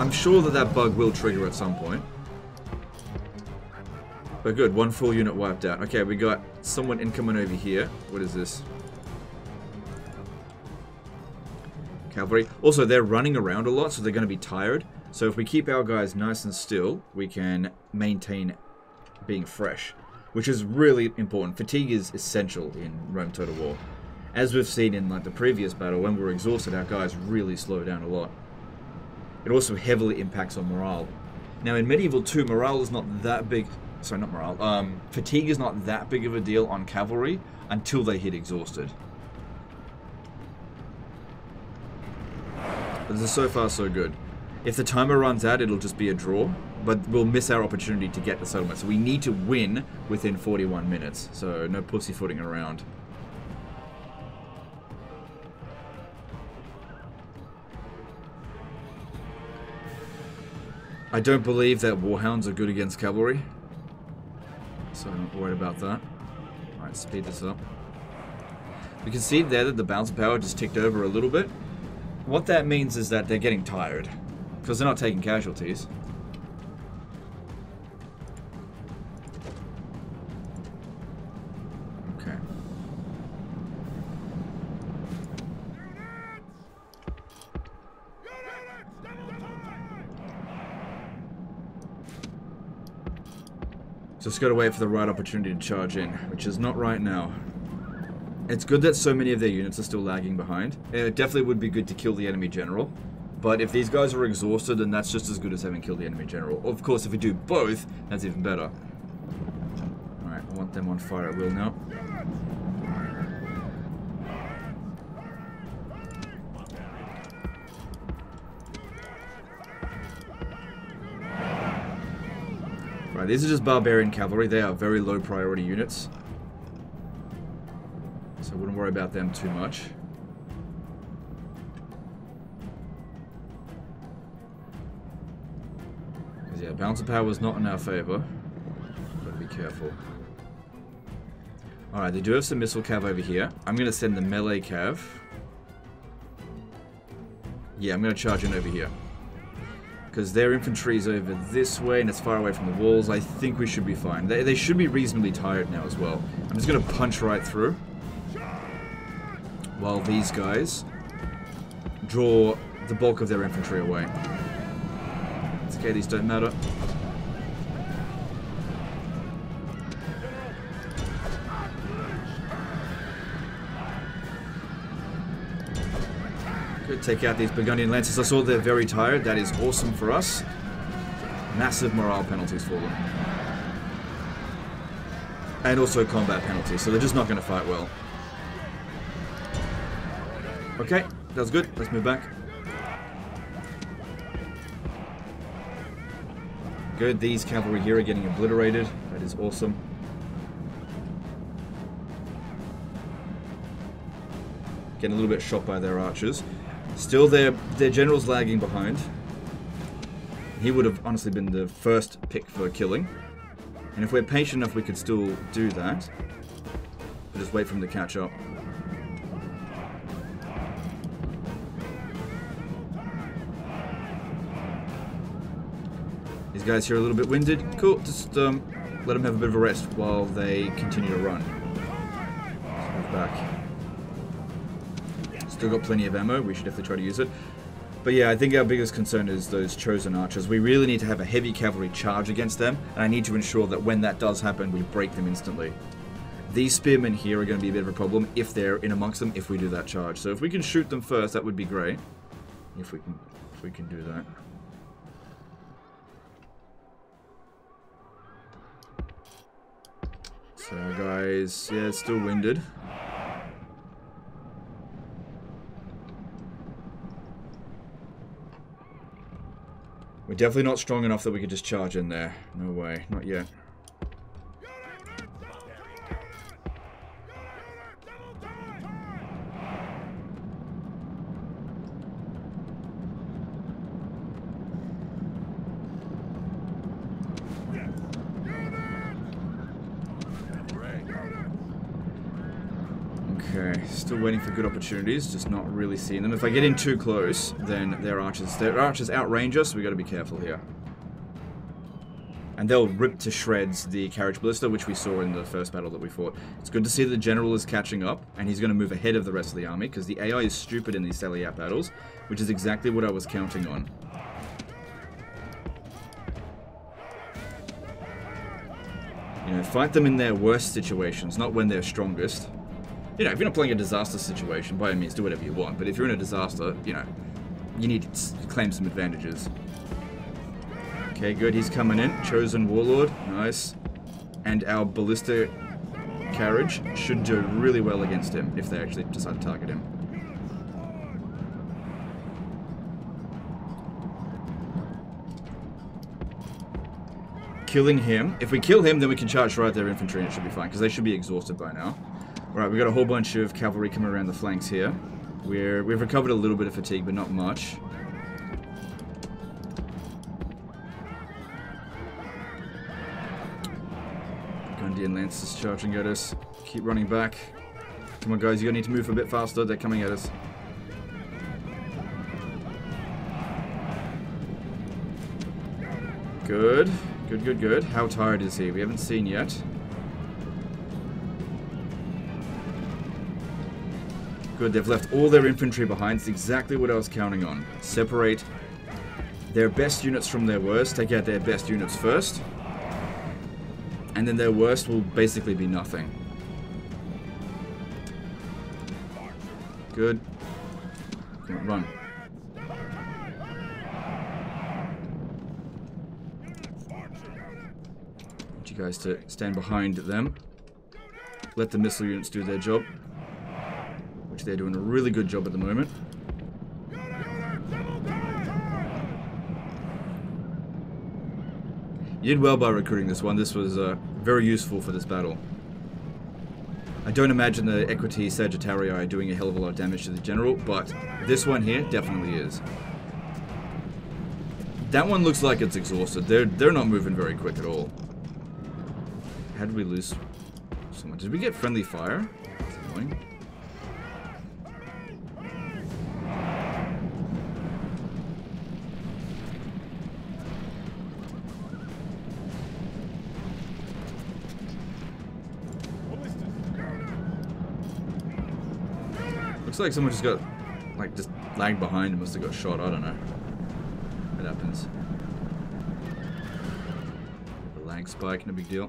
I'm sure that that bug will trigger at some point. But good, one full unit wiped out. Okay, we got someone incoming over here. What is this? Cavalry. Also, they're running around a lot, so they're going to be tired. So if we keep our guys nice and still, we can maintain being fresh, which is really important. Fatigue is essential in Rome Total War. As we've seen in like the previous battle, when we're exhausted, our guys really slow down a lot. It also heavily impacts on morale. Now, in Medieval 2, morale is not that big... Sorry, not morale. Fatigue is not that big of a deal on cavalry until they hit exhausted. But this is so far so good. If the timer runs out, it'll just be a draw, but we'll miss our opportunity to get the settlement. So we need to win within 41 minutes, so no pussyfooting around. I don't believe that Warhounds are good against cavalry, so I'm not worried about that. Alright, speed this up. We can see there that the bounce power just ticked over a little bit. What that means is that they're getting tired, because they're not taking casualties. Okay. Just gotta wait for the right opportunity to charge in, which is not right now. It's good that so many of their units are still lagging behind. It definitely would be good to kill the enemy general, but if these guys are exhausted, then that's just as good as having killed the enemy general. Of course, if we do both, that's even better. Alright, I want them on fire at will now. Right, these are just Barbarian Cavalry. They are very low priority units, so I wouldn't worry about them too much. Because yeah, bouncer power is not in our favor. Gotta be careful. Alright, they do have some Missile Cav over here. I'm gonna send the Melee Cav. Yeah, I'm gonna charge in over here. Because their infantry's over this way and it's far away from the walls. I think we should be fine. They should be reasonably tired now as well. I'm just going to punch right through. While these guys draw the bulk of their infantry away. It's okay, these don't matter. Take out these Burgundian lances. I saw they're very tired. That is awesome for us. Massive morale penalties for them. And also combat penalties, so they're just not going to fight well. Okay, that's good. Let's move back. Good, these cavalry here are getting obliterated. That is awesome. Getting a little bit shot by their archers. Still, their general's lagging behind. He would have honestly been the first pick for killing. And if we're patient enough, we could still do that. We'll just wait for him to catch up. These guys here are a little bit winded. Cool, just let them have a bit of a rest while they continue to run. Let's move back. Still got plenty of ammo, we should definitely try to use it. But yeah, I think our biggest concern is those Chosen Archers. We really need to have a heavy cavalry charge against them, and I need to ensure that when that does happen, we break them instantly. These spearmen here are going to be a bit of a problem if they're in amongst them, if we do that charge. So if we can shoot them first, that would be great. If we can do that. So guys, yeah, it's still winded. We're definitely not strong enough that we could just charge in there. No way, not yet. Still waiting for good opportunities, just not really seeing them. If I get in too close, then their archers outrange us, so we got to be careful here. And they'll rip to shreds the carriage ballista, which we saw in the first battle that we fought. It's good to see the general is catching up, and he's going to move ahead of the rest of the army, because the AI is stupid in these salient battles, which is exactly what I was counting on. You know, fight them in their worst situations, not when they're strongest. You know, if you're not playing a disaster situation, by all means, do whatever you want. But if you're in a disaster, you know, you need to claim some advantages. Okay, good. He's coming in. Chosen Warlord. Nice. And our ballista carriage should do really well against him if they actually decide to target him. Killing him. If we kill him, then we can charge right their infantry and it should be fine, because they should be exhausted by now. Alright, we've got a whole bunch of cavalry coming around the flanks here. We've recovered a little bit of fatigue, but not much. Burgundian lances charging at us. Keep running back. Come on guys, you're going to need to move a bit faster. They're coming at us. Good. Good, good, good. How tired is he? We haven't seen yet. Good, they've left all their infantry behind. It's exactly what I was counting on. Separate their best units from their worst. Take out their best units first. And then their worst will basically be nothing. Good. Run. I want you guys to stand behind them. Let the missile units do their job. They're doing a really good job at the moment. You did well by recruiting this one. This was very useful for this battle. I don't imagine the Equites Sagittarii are doing a hell of a lot of damage to the general, but this one here definitely is. That one looks like it's exhausted. They're not moving very quick at all. How did we lose someone? Did we get friendly fire? That's annoying. Looks like someone just got, like, just lagged behind and must have got shot. I don't know. It happens. The lag spike, no big deal.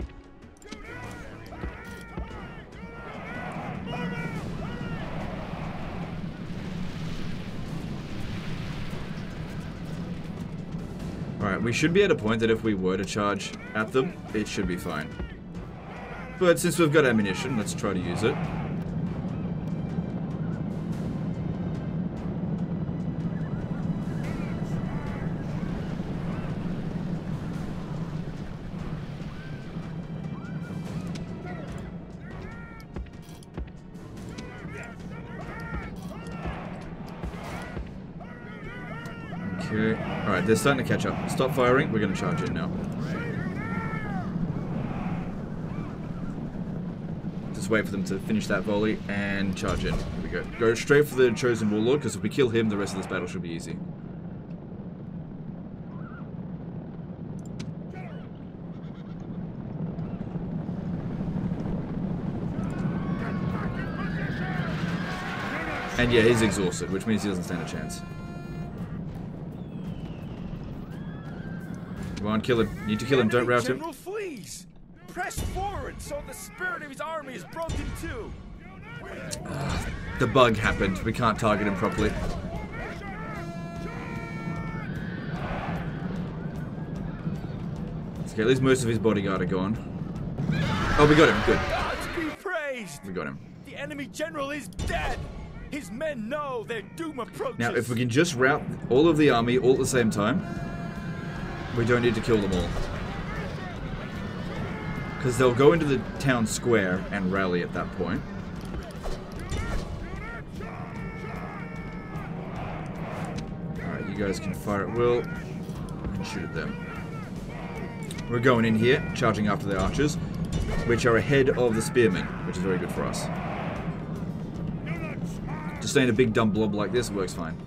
Alright, we should be at a point that if we were to charge at them, it should be fine. But since we've got ammunition, let's try to use it. They're starting to catch up. Stop firing. We're going to charge in now. Just wait for them to finish that volley and charge in. Here we go. Go straight for the Chosen Warlord, because if we kill him, the rest of this battle should be easy. And yeah, he's exhausted, which means he doesn't stand a chance. Come on, kill him. Need to kill him. Don't rout him. pressed forward, so the spirit of his army is broken too. The bug happened. We can't target him properly. Okay, at least most of his bodyguard are gone. Oh, we got him. Good. God be praised. We got him. The enemy general is dead. His men know their doom approaches. Now, if we can just rout all of the army all at the same time, we don't need to kill them all. Because they'll go into the town square and rally at that point. Alright, you guys can fire at will and shoot at them. We're going in here, charging after the archers, which are ahead of the spearmen, which is very good for us. Just staying a big dumb blob like this works fine.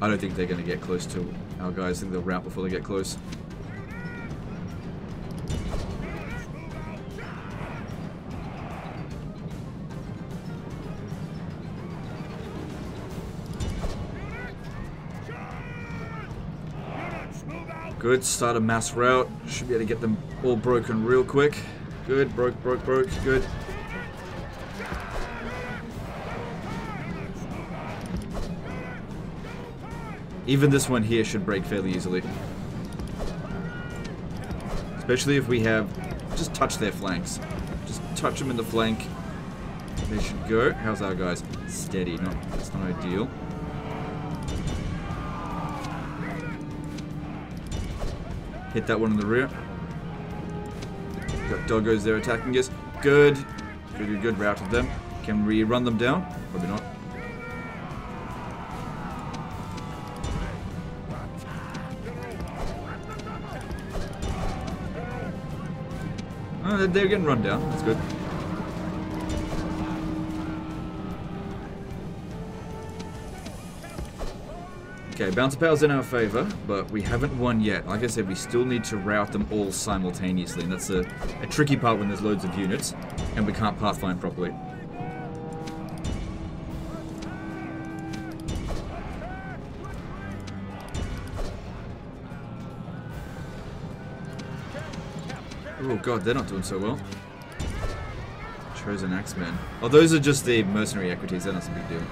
I don't think they're going to get close to our guys. I think they'll rout before they get close. Good, start a mass rout. Should be able to get them all broken real quick. Good, broke, good. Even this one here should break fairly easily. Especially if we have... Just touch their flanks. Just touch them in the flank. They should go. How's our guys? Steady. No, that's not ideal. Hit that one in the rear. Got doggos there attacking us. Good. Good. Routed them. Can we run them down? Probably not. They're getting run down. That's good. Okay, bouncer power's in our favor, but we haven't won yet. Like I said, we still need to rout them all simultaneously, and that's a tricky part when there's loads of units, and we can't pathfind properly. Oh god, they're not doing so well. Chosen Axemen. Oh, those are just the mercenary equities, they're not a big deal.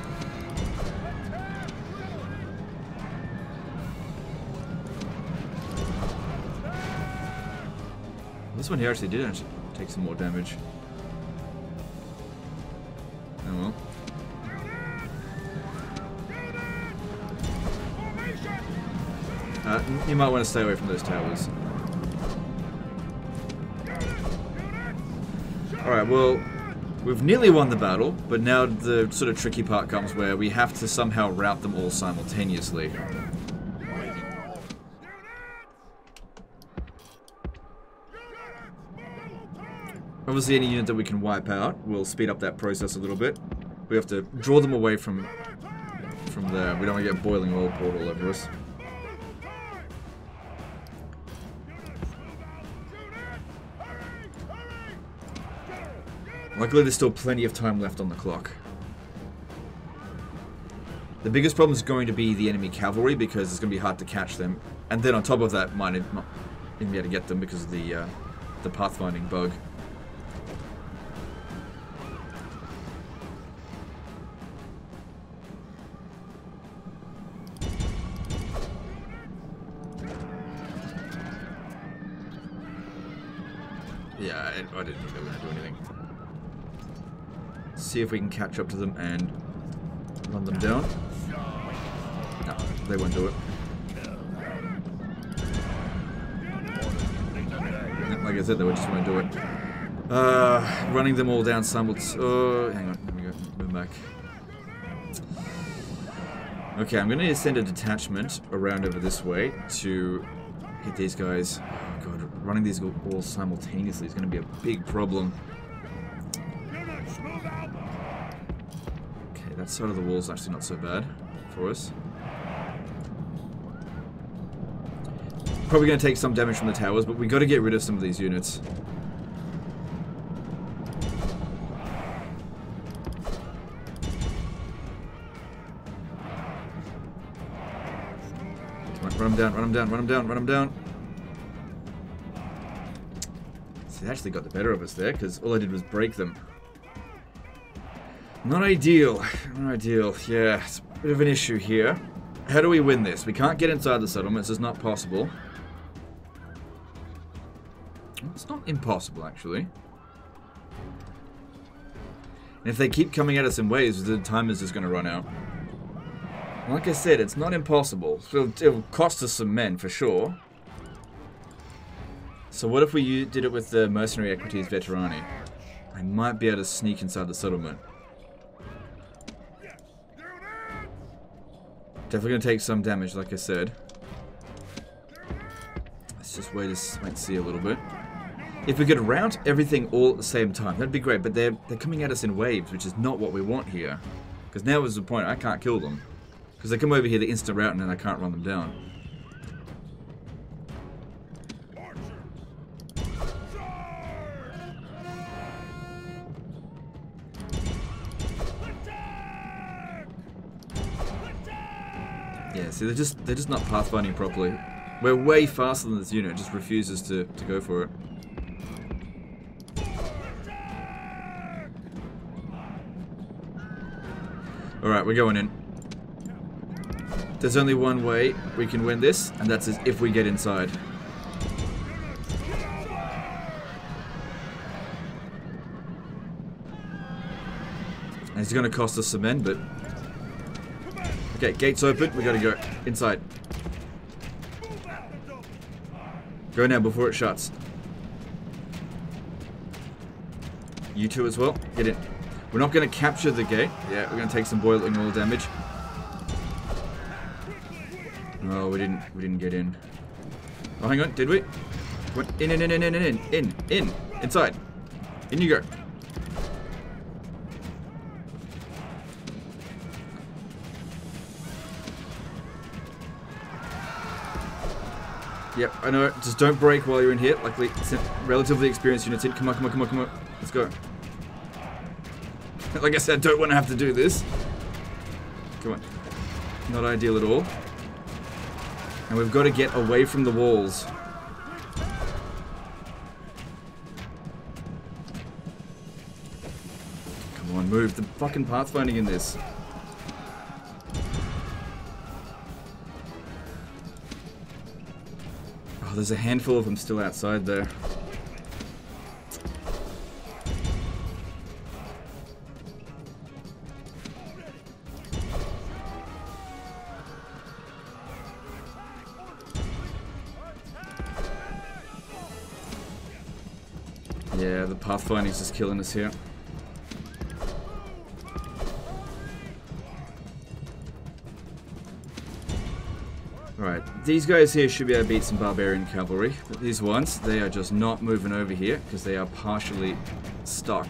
This one here actually did take some more damage. Oh well. You might want to stay away from those towers. Alright, well, we've nearly won the battle, but now the sort of tricky part comes where we have to somehow rout them all simultaneously. Obviously, any unit that we can wipe out will speed up that process a little bit. We have to draw them away from there. We don't want to get boiling oil poured all over us. Luckily, there's still plenty of time left on the clock. The biggest problem is going to be the enemy cavalry, because it's going to be hard to catch them. And then on top of that, might not even be able to get them because of the pathfinding bug. Yeah, I didn't think they were going to do anything. See if we can catch up to them and run them down. No, they won't do it. Like I said, they just won't do it. Running them all down simultaneously. Oh, hang on. Let me go. Move back. Okay, I'm going to send a detachment around over this way to hit these guys. Oh, God. Running these all simultaneously is going to be a big problem. That side of the wall is actually not so bad for us. Probably going to take some damage from the towers, but we got to get rid of some of these units. Come on, run them down, run them down, run them down, run them down. They actually got the better of us there, because all I did was break them. Not ideal. Not ideal. Yeah, it's a bit of an issue here. How do we win this? We can't get inside the settlements. It's not possible. It's not impossible, actually. And if they keep coming at us in waves, the time is just going to run out. Like I said, it's not impossible. It'll cost us some men, for sure. So what if we did it with the mercenary Equites Veterani? I might be able to sneak inside the settlement. Definitely going to take some damage, like I said. Let's just wait and see a little bit. If we could rout everything all at the same time, that'd be great. But they're coming at us in waves, which is not what we want here. Because now is the point. I can't kill them. Because they come over here, they instant rout, and then I can't run them down. Yeah, see, they're just not pathfinding properly. We're way faster than this unit. It just refuses to go for it. Alright, we're going in. There's only one way we can win this, and that's if we get inside. And it's going to cost us some men, but... Okay, gates open. We got to go inside. Go now before it shuts. You two as well. Get in. We're not going to capture the gate. Yeah, we're going to take some boiling oil damage. Oh, we didn't get in. Oh, hang on, did we? Inside. In you go. Yep, I know. Just don't break while you're in here. Luckily, relatively experienced units in. Come on. Let's go. Like I said, don't want to have to do this. Come on. Not ideal at all. And we've got to get away from the walls. Come on, move. The fucking pathfinding in this. Oh, there's a handful of them still outside there. Yeah, the pathfinding's just killing us here. Alright, these guys here should be able to beat some barbarian cavalry. But these ones, they are just not moving over here because they are partially stuck.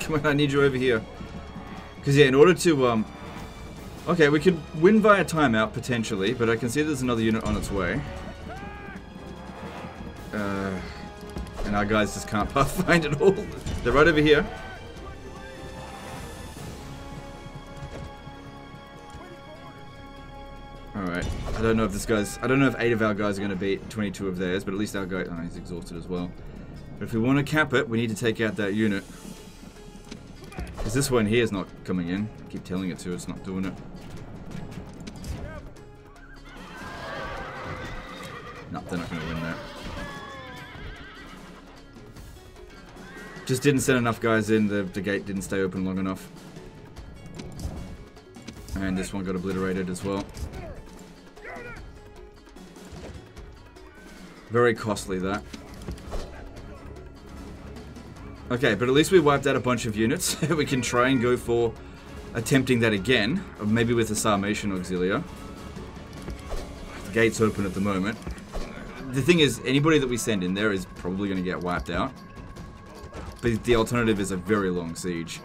Come on, I need you over here. Because, yeah, in order to, Okay, we could win via timeout, potentially, but I can see there's another unit on its way. And our guys just can't pathfind at all. They're right over here. Alright. I don't know if this guy's... I don't know if 8 of our guys are going to beat 22 of theirs, but at least our guy... Oh, he's exhausted as well. But if we want to cap it, we need to take out that unit. Because this one here is not coming in. I keep telling it to, it's not doing it. No, they're not going to win that. Just didn't send enough guys in, the gate didn't stay open long enough. And this one got obliterated as well. Very costly, that. Okay, but at least we wiped out a bunch of units. We can try and go for attempting that again, or maybe with the Sarmatian Auxilia. The gate's open at the moment. The thing is, anybody that we send in there is probably going to get wiped out. But the alternative is a very long siege.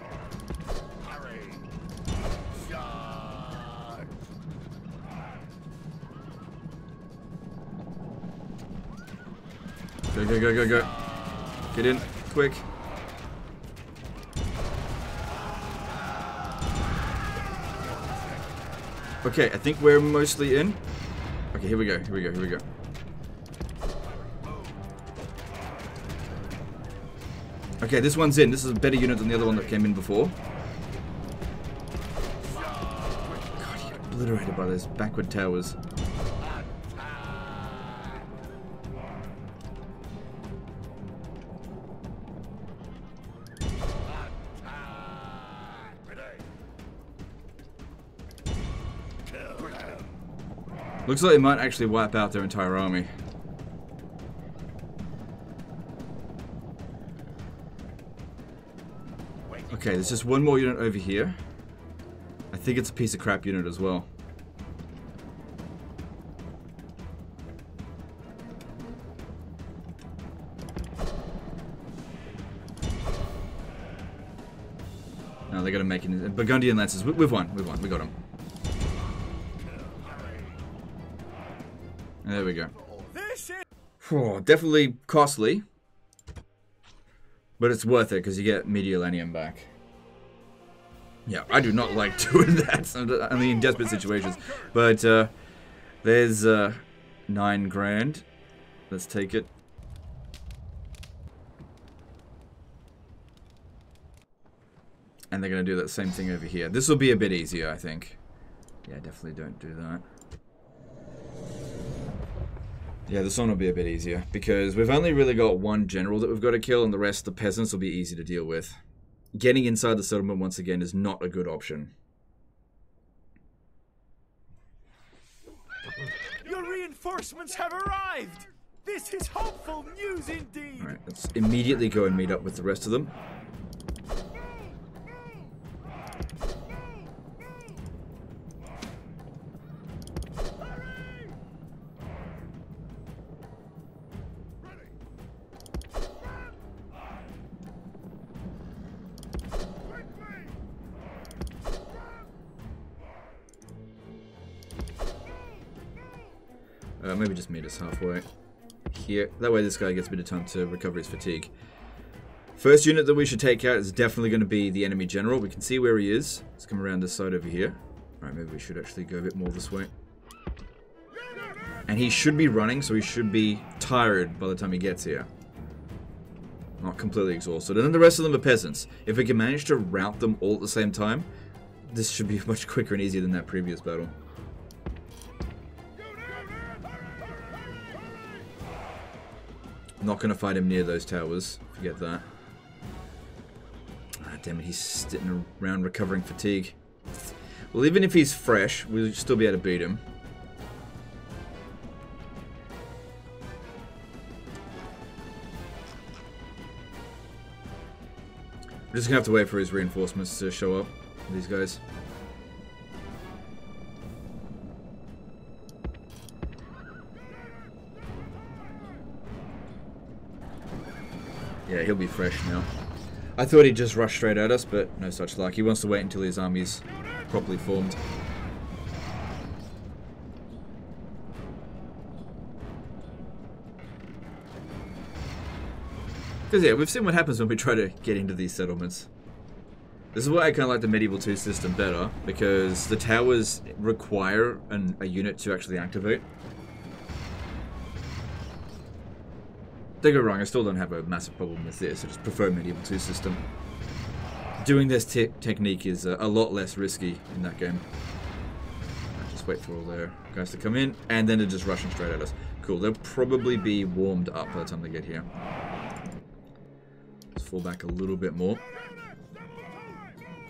Go. Get in, quick. Okay, I think we're mostly in. Okay, here we go, here we go, here we go. Okay, this one's in. This is a better unit than the other one that came in before. God, you got obliterated by those backward towers. Looks like they might actually wipe out their entire army. Okay, there's just one more unit over here. I think it's a piece of crap unit as well. No, they gotta make it. Burgundian lances. We've won. We've won. We got them. There we go. Oh, definitely costly, but it's worth it because you get Mediolanum back. Yeah, I do not like doing that, only in desperate situations. But there's 9 grand. Let's take it. And they're going to do that same thing over here. This will be a bit easier, I think. Yeah, definitely don't do that. Yeah, this one will be a bit easier, because we've only really got one general that we've got to kill, and the rest, the peasants, will be easy to deal with. Getting inside the settlement, once again, is not a good option. Your reinforcements have arrived! This is hopeful news indeed! Alright, let's immediately go and meet up with the rest of them. Maybe just meet us halfway here. That way this guy gets a bit of time to recover his fatigue. First unit that we should take out is definitely going to be the enemy general. We can see where he is. Let's come around this side over here. Alright, maybe we should actually go a bit more this way. And he should be running, so he should be tired by the time he gets here. Not completely exhausted. And then the rest of them are peasants. If we can manage to rout them all at the same time, this should be much quicker and easier than that previous battle. Not going to fight him near those towers. Forget that. Ah, damn it. He's sitting around recovering fatigue. Well, even if he's fresh, we'll still be able to beat him. We're just going to have to wait for his reinforcements to show up. These guys. Yeah, he'll be fresh now. I thought he'd just rush straight at us, but no such luck. He wants to wait until his army's properly formed. Because, yeah, we've seen what happens when we try to get into these settlements. This is why I kind of like the Medieval 2 system better, because the towers require a unit to actually activate. Don't go wrong, I still don't have a massive problem with this, I just prefer Medieval 2 system. Doing this technique is a lot less risky in that game. I'll just wait for all their guys to come in, and then they're just rushing straight at us. Cool, they'll probably be warmed up by the time they get here. Let's fall back a little bit more.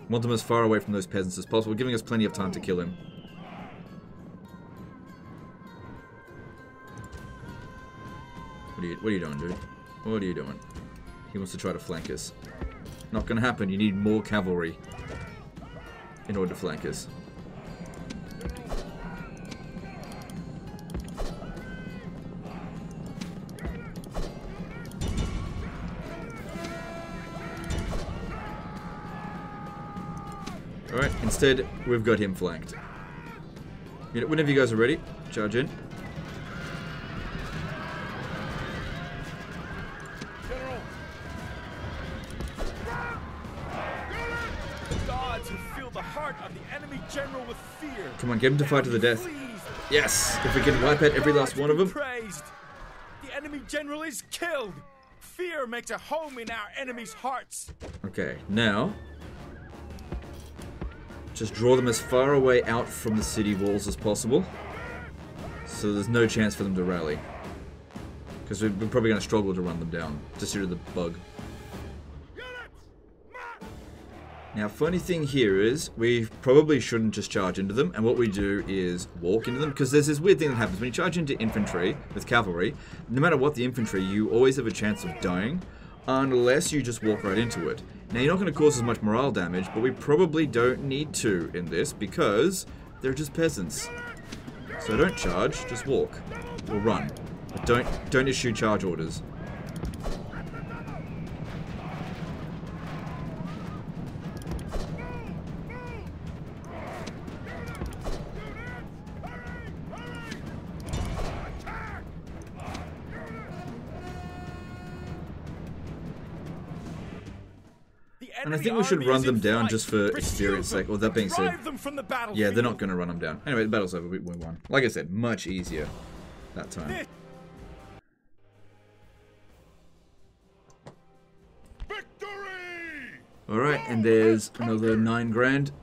Want them as far away from those peasants as possible, giving us plenty of time to kill him. What are you doing, dude? What are you doing? He wants to try to flank us. Not gonna happen. You need more cavalry in order to flank us. Alright, instead, we've got him flanked. Whenever you guys are ready, charge in. general with fear. Come on, get him to fight to the death. Yes, if we can wipe out every last one of them. The enemy general is killed. Fear makes a home in our enemies' hearts. Okay, now just draw them as far away out from the city walls as possible, so there's no chance for them to rally. Because we're probably going to struggle to run them down, just due to the bug. Now, funny thing here is, we probably shouldn't just charge into them, and what we do is walk into them, because there's this weird thing that happens. When you charge into infantry with cavalry, no matter what the infantry, you always have a chance of dying, unless you just walk right into it. Now, you're not going to cause as much morale damage, but we probably don't need to in this, because they're just peasants. So don't charge, just walk, or run. But don't issue charge orders. And I think we should run them down just for experience sake. Well, that being said, yeah, they're not going to run them down. Anyway, the battle's over. We won. Like I said, much easier that time. Victory! All right, and there's another 9 grand.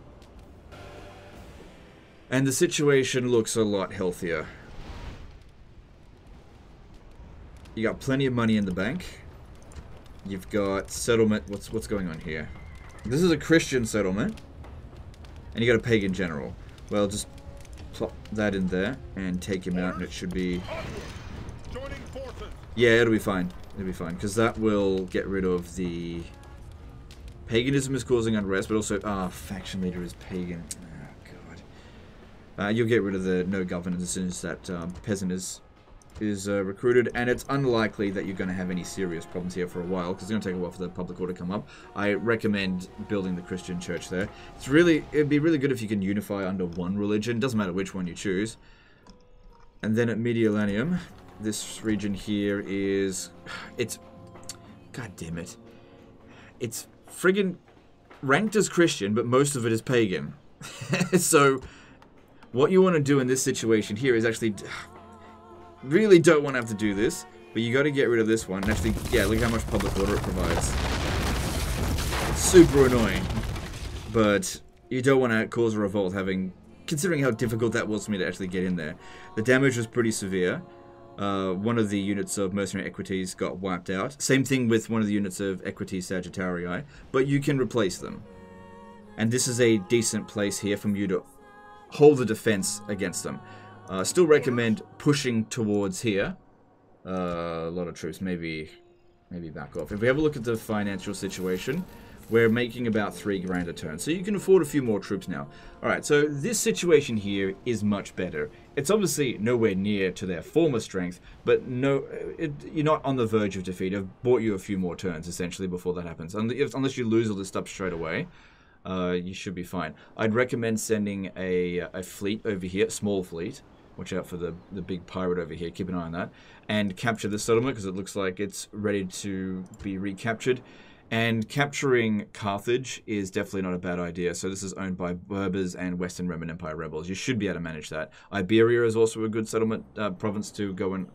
And the situation looks a lot healthier. You got plenty of money in the bank. You've got settlement. What's going on here? This is a Christian settlement, and you got a pagan general. Well, just plop that in there and take him out, and it should be. Yeah, it'll be fine. It'll be fine because that will get rid of the paganism is causing unrest, but also faction leader is pagan. Oh god. You'll get rid of the no governance as soon as that peasant is recruited, and it's unlikely that you're going to have any serious problems here for a while, because it's going to take a while for the public order to come up. I recommend building the Christian church there. It's really, it'd be really good if you can unify under one religion, doesn't matter which one you choose. And then at Mediolanum, this region here is, it's, god damn it, it's friggin' ranked as Christian, but most of it is pagan. So, what you want to do in this situation here is actually, really don't want to have to do this, but you got to get rid of this one. And actually, yeah, look how much public order it provides. It's super annoying, but you don't want to cause a revolt, considering how difficult that was for me to actually get in there. The damage was pretty severe. One of the units of mercenary equites got wiped out. Same thing with one of the units of Equites Sagittarii, but you can replace them. And this is a decent place here for you to hold the defense against them. Still recommend pushing towards here. A lot of troops, maybe back off. If we have a look at the financial situation, we're making about 3 grand a turn, so you can afford a few more troops now. All right, so this situation here is much better. It's obviously nowhere near to their former strength, but you're not on the verge of defeat. I've bought you a few more turns essentially before that happens, unless you lose all this stuff straight away. You should be fine. I'd recommend sending a fleet over here, small fleet. Watch out for the big pirate over here. Keep an eye on that. And capture the settlement, because it looks like it's ready to be recaptured. And capturing Carthage is definitely not a bad idea. So this is owned by Berbers and Western Roman Empire rebels. You should be able to manage that. Iberia is also a good settlement province to go and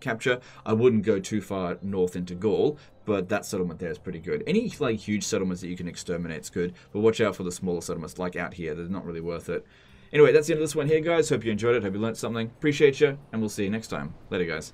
capture. I wouldn't go too far north into Gaul, but that settlement there is pretty good. Any like huge settlements that you can exterminate is good, but watch out for the smaller settlements like out here. They're not really worth it. Anyway, that's the end of this one here, guys. Hope you enjoyed it. Hope you learned something. Appreciate you, and we'll see you next time. Later, guys.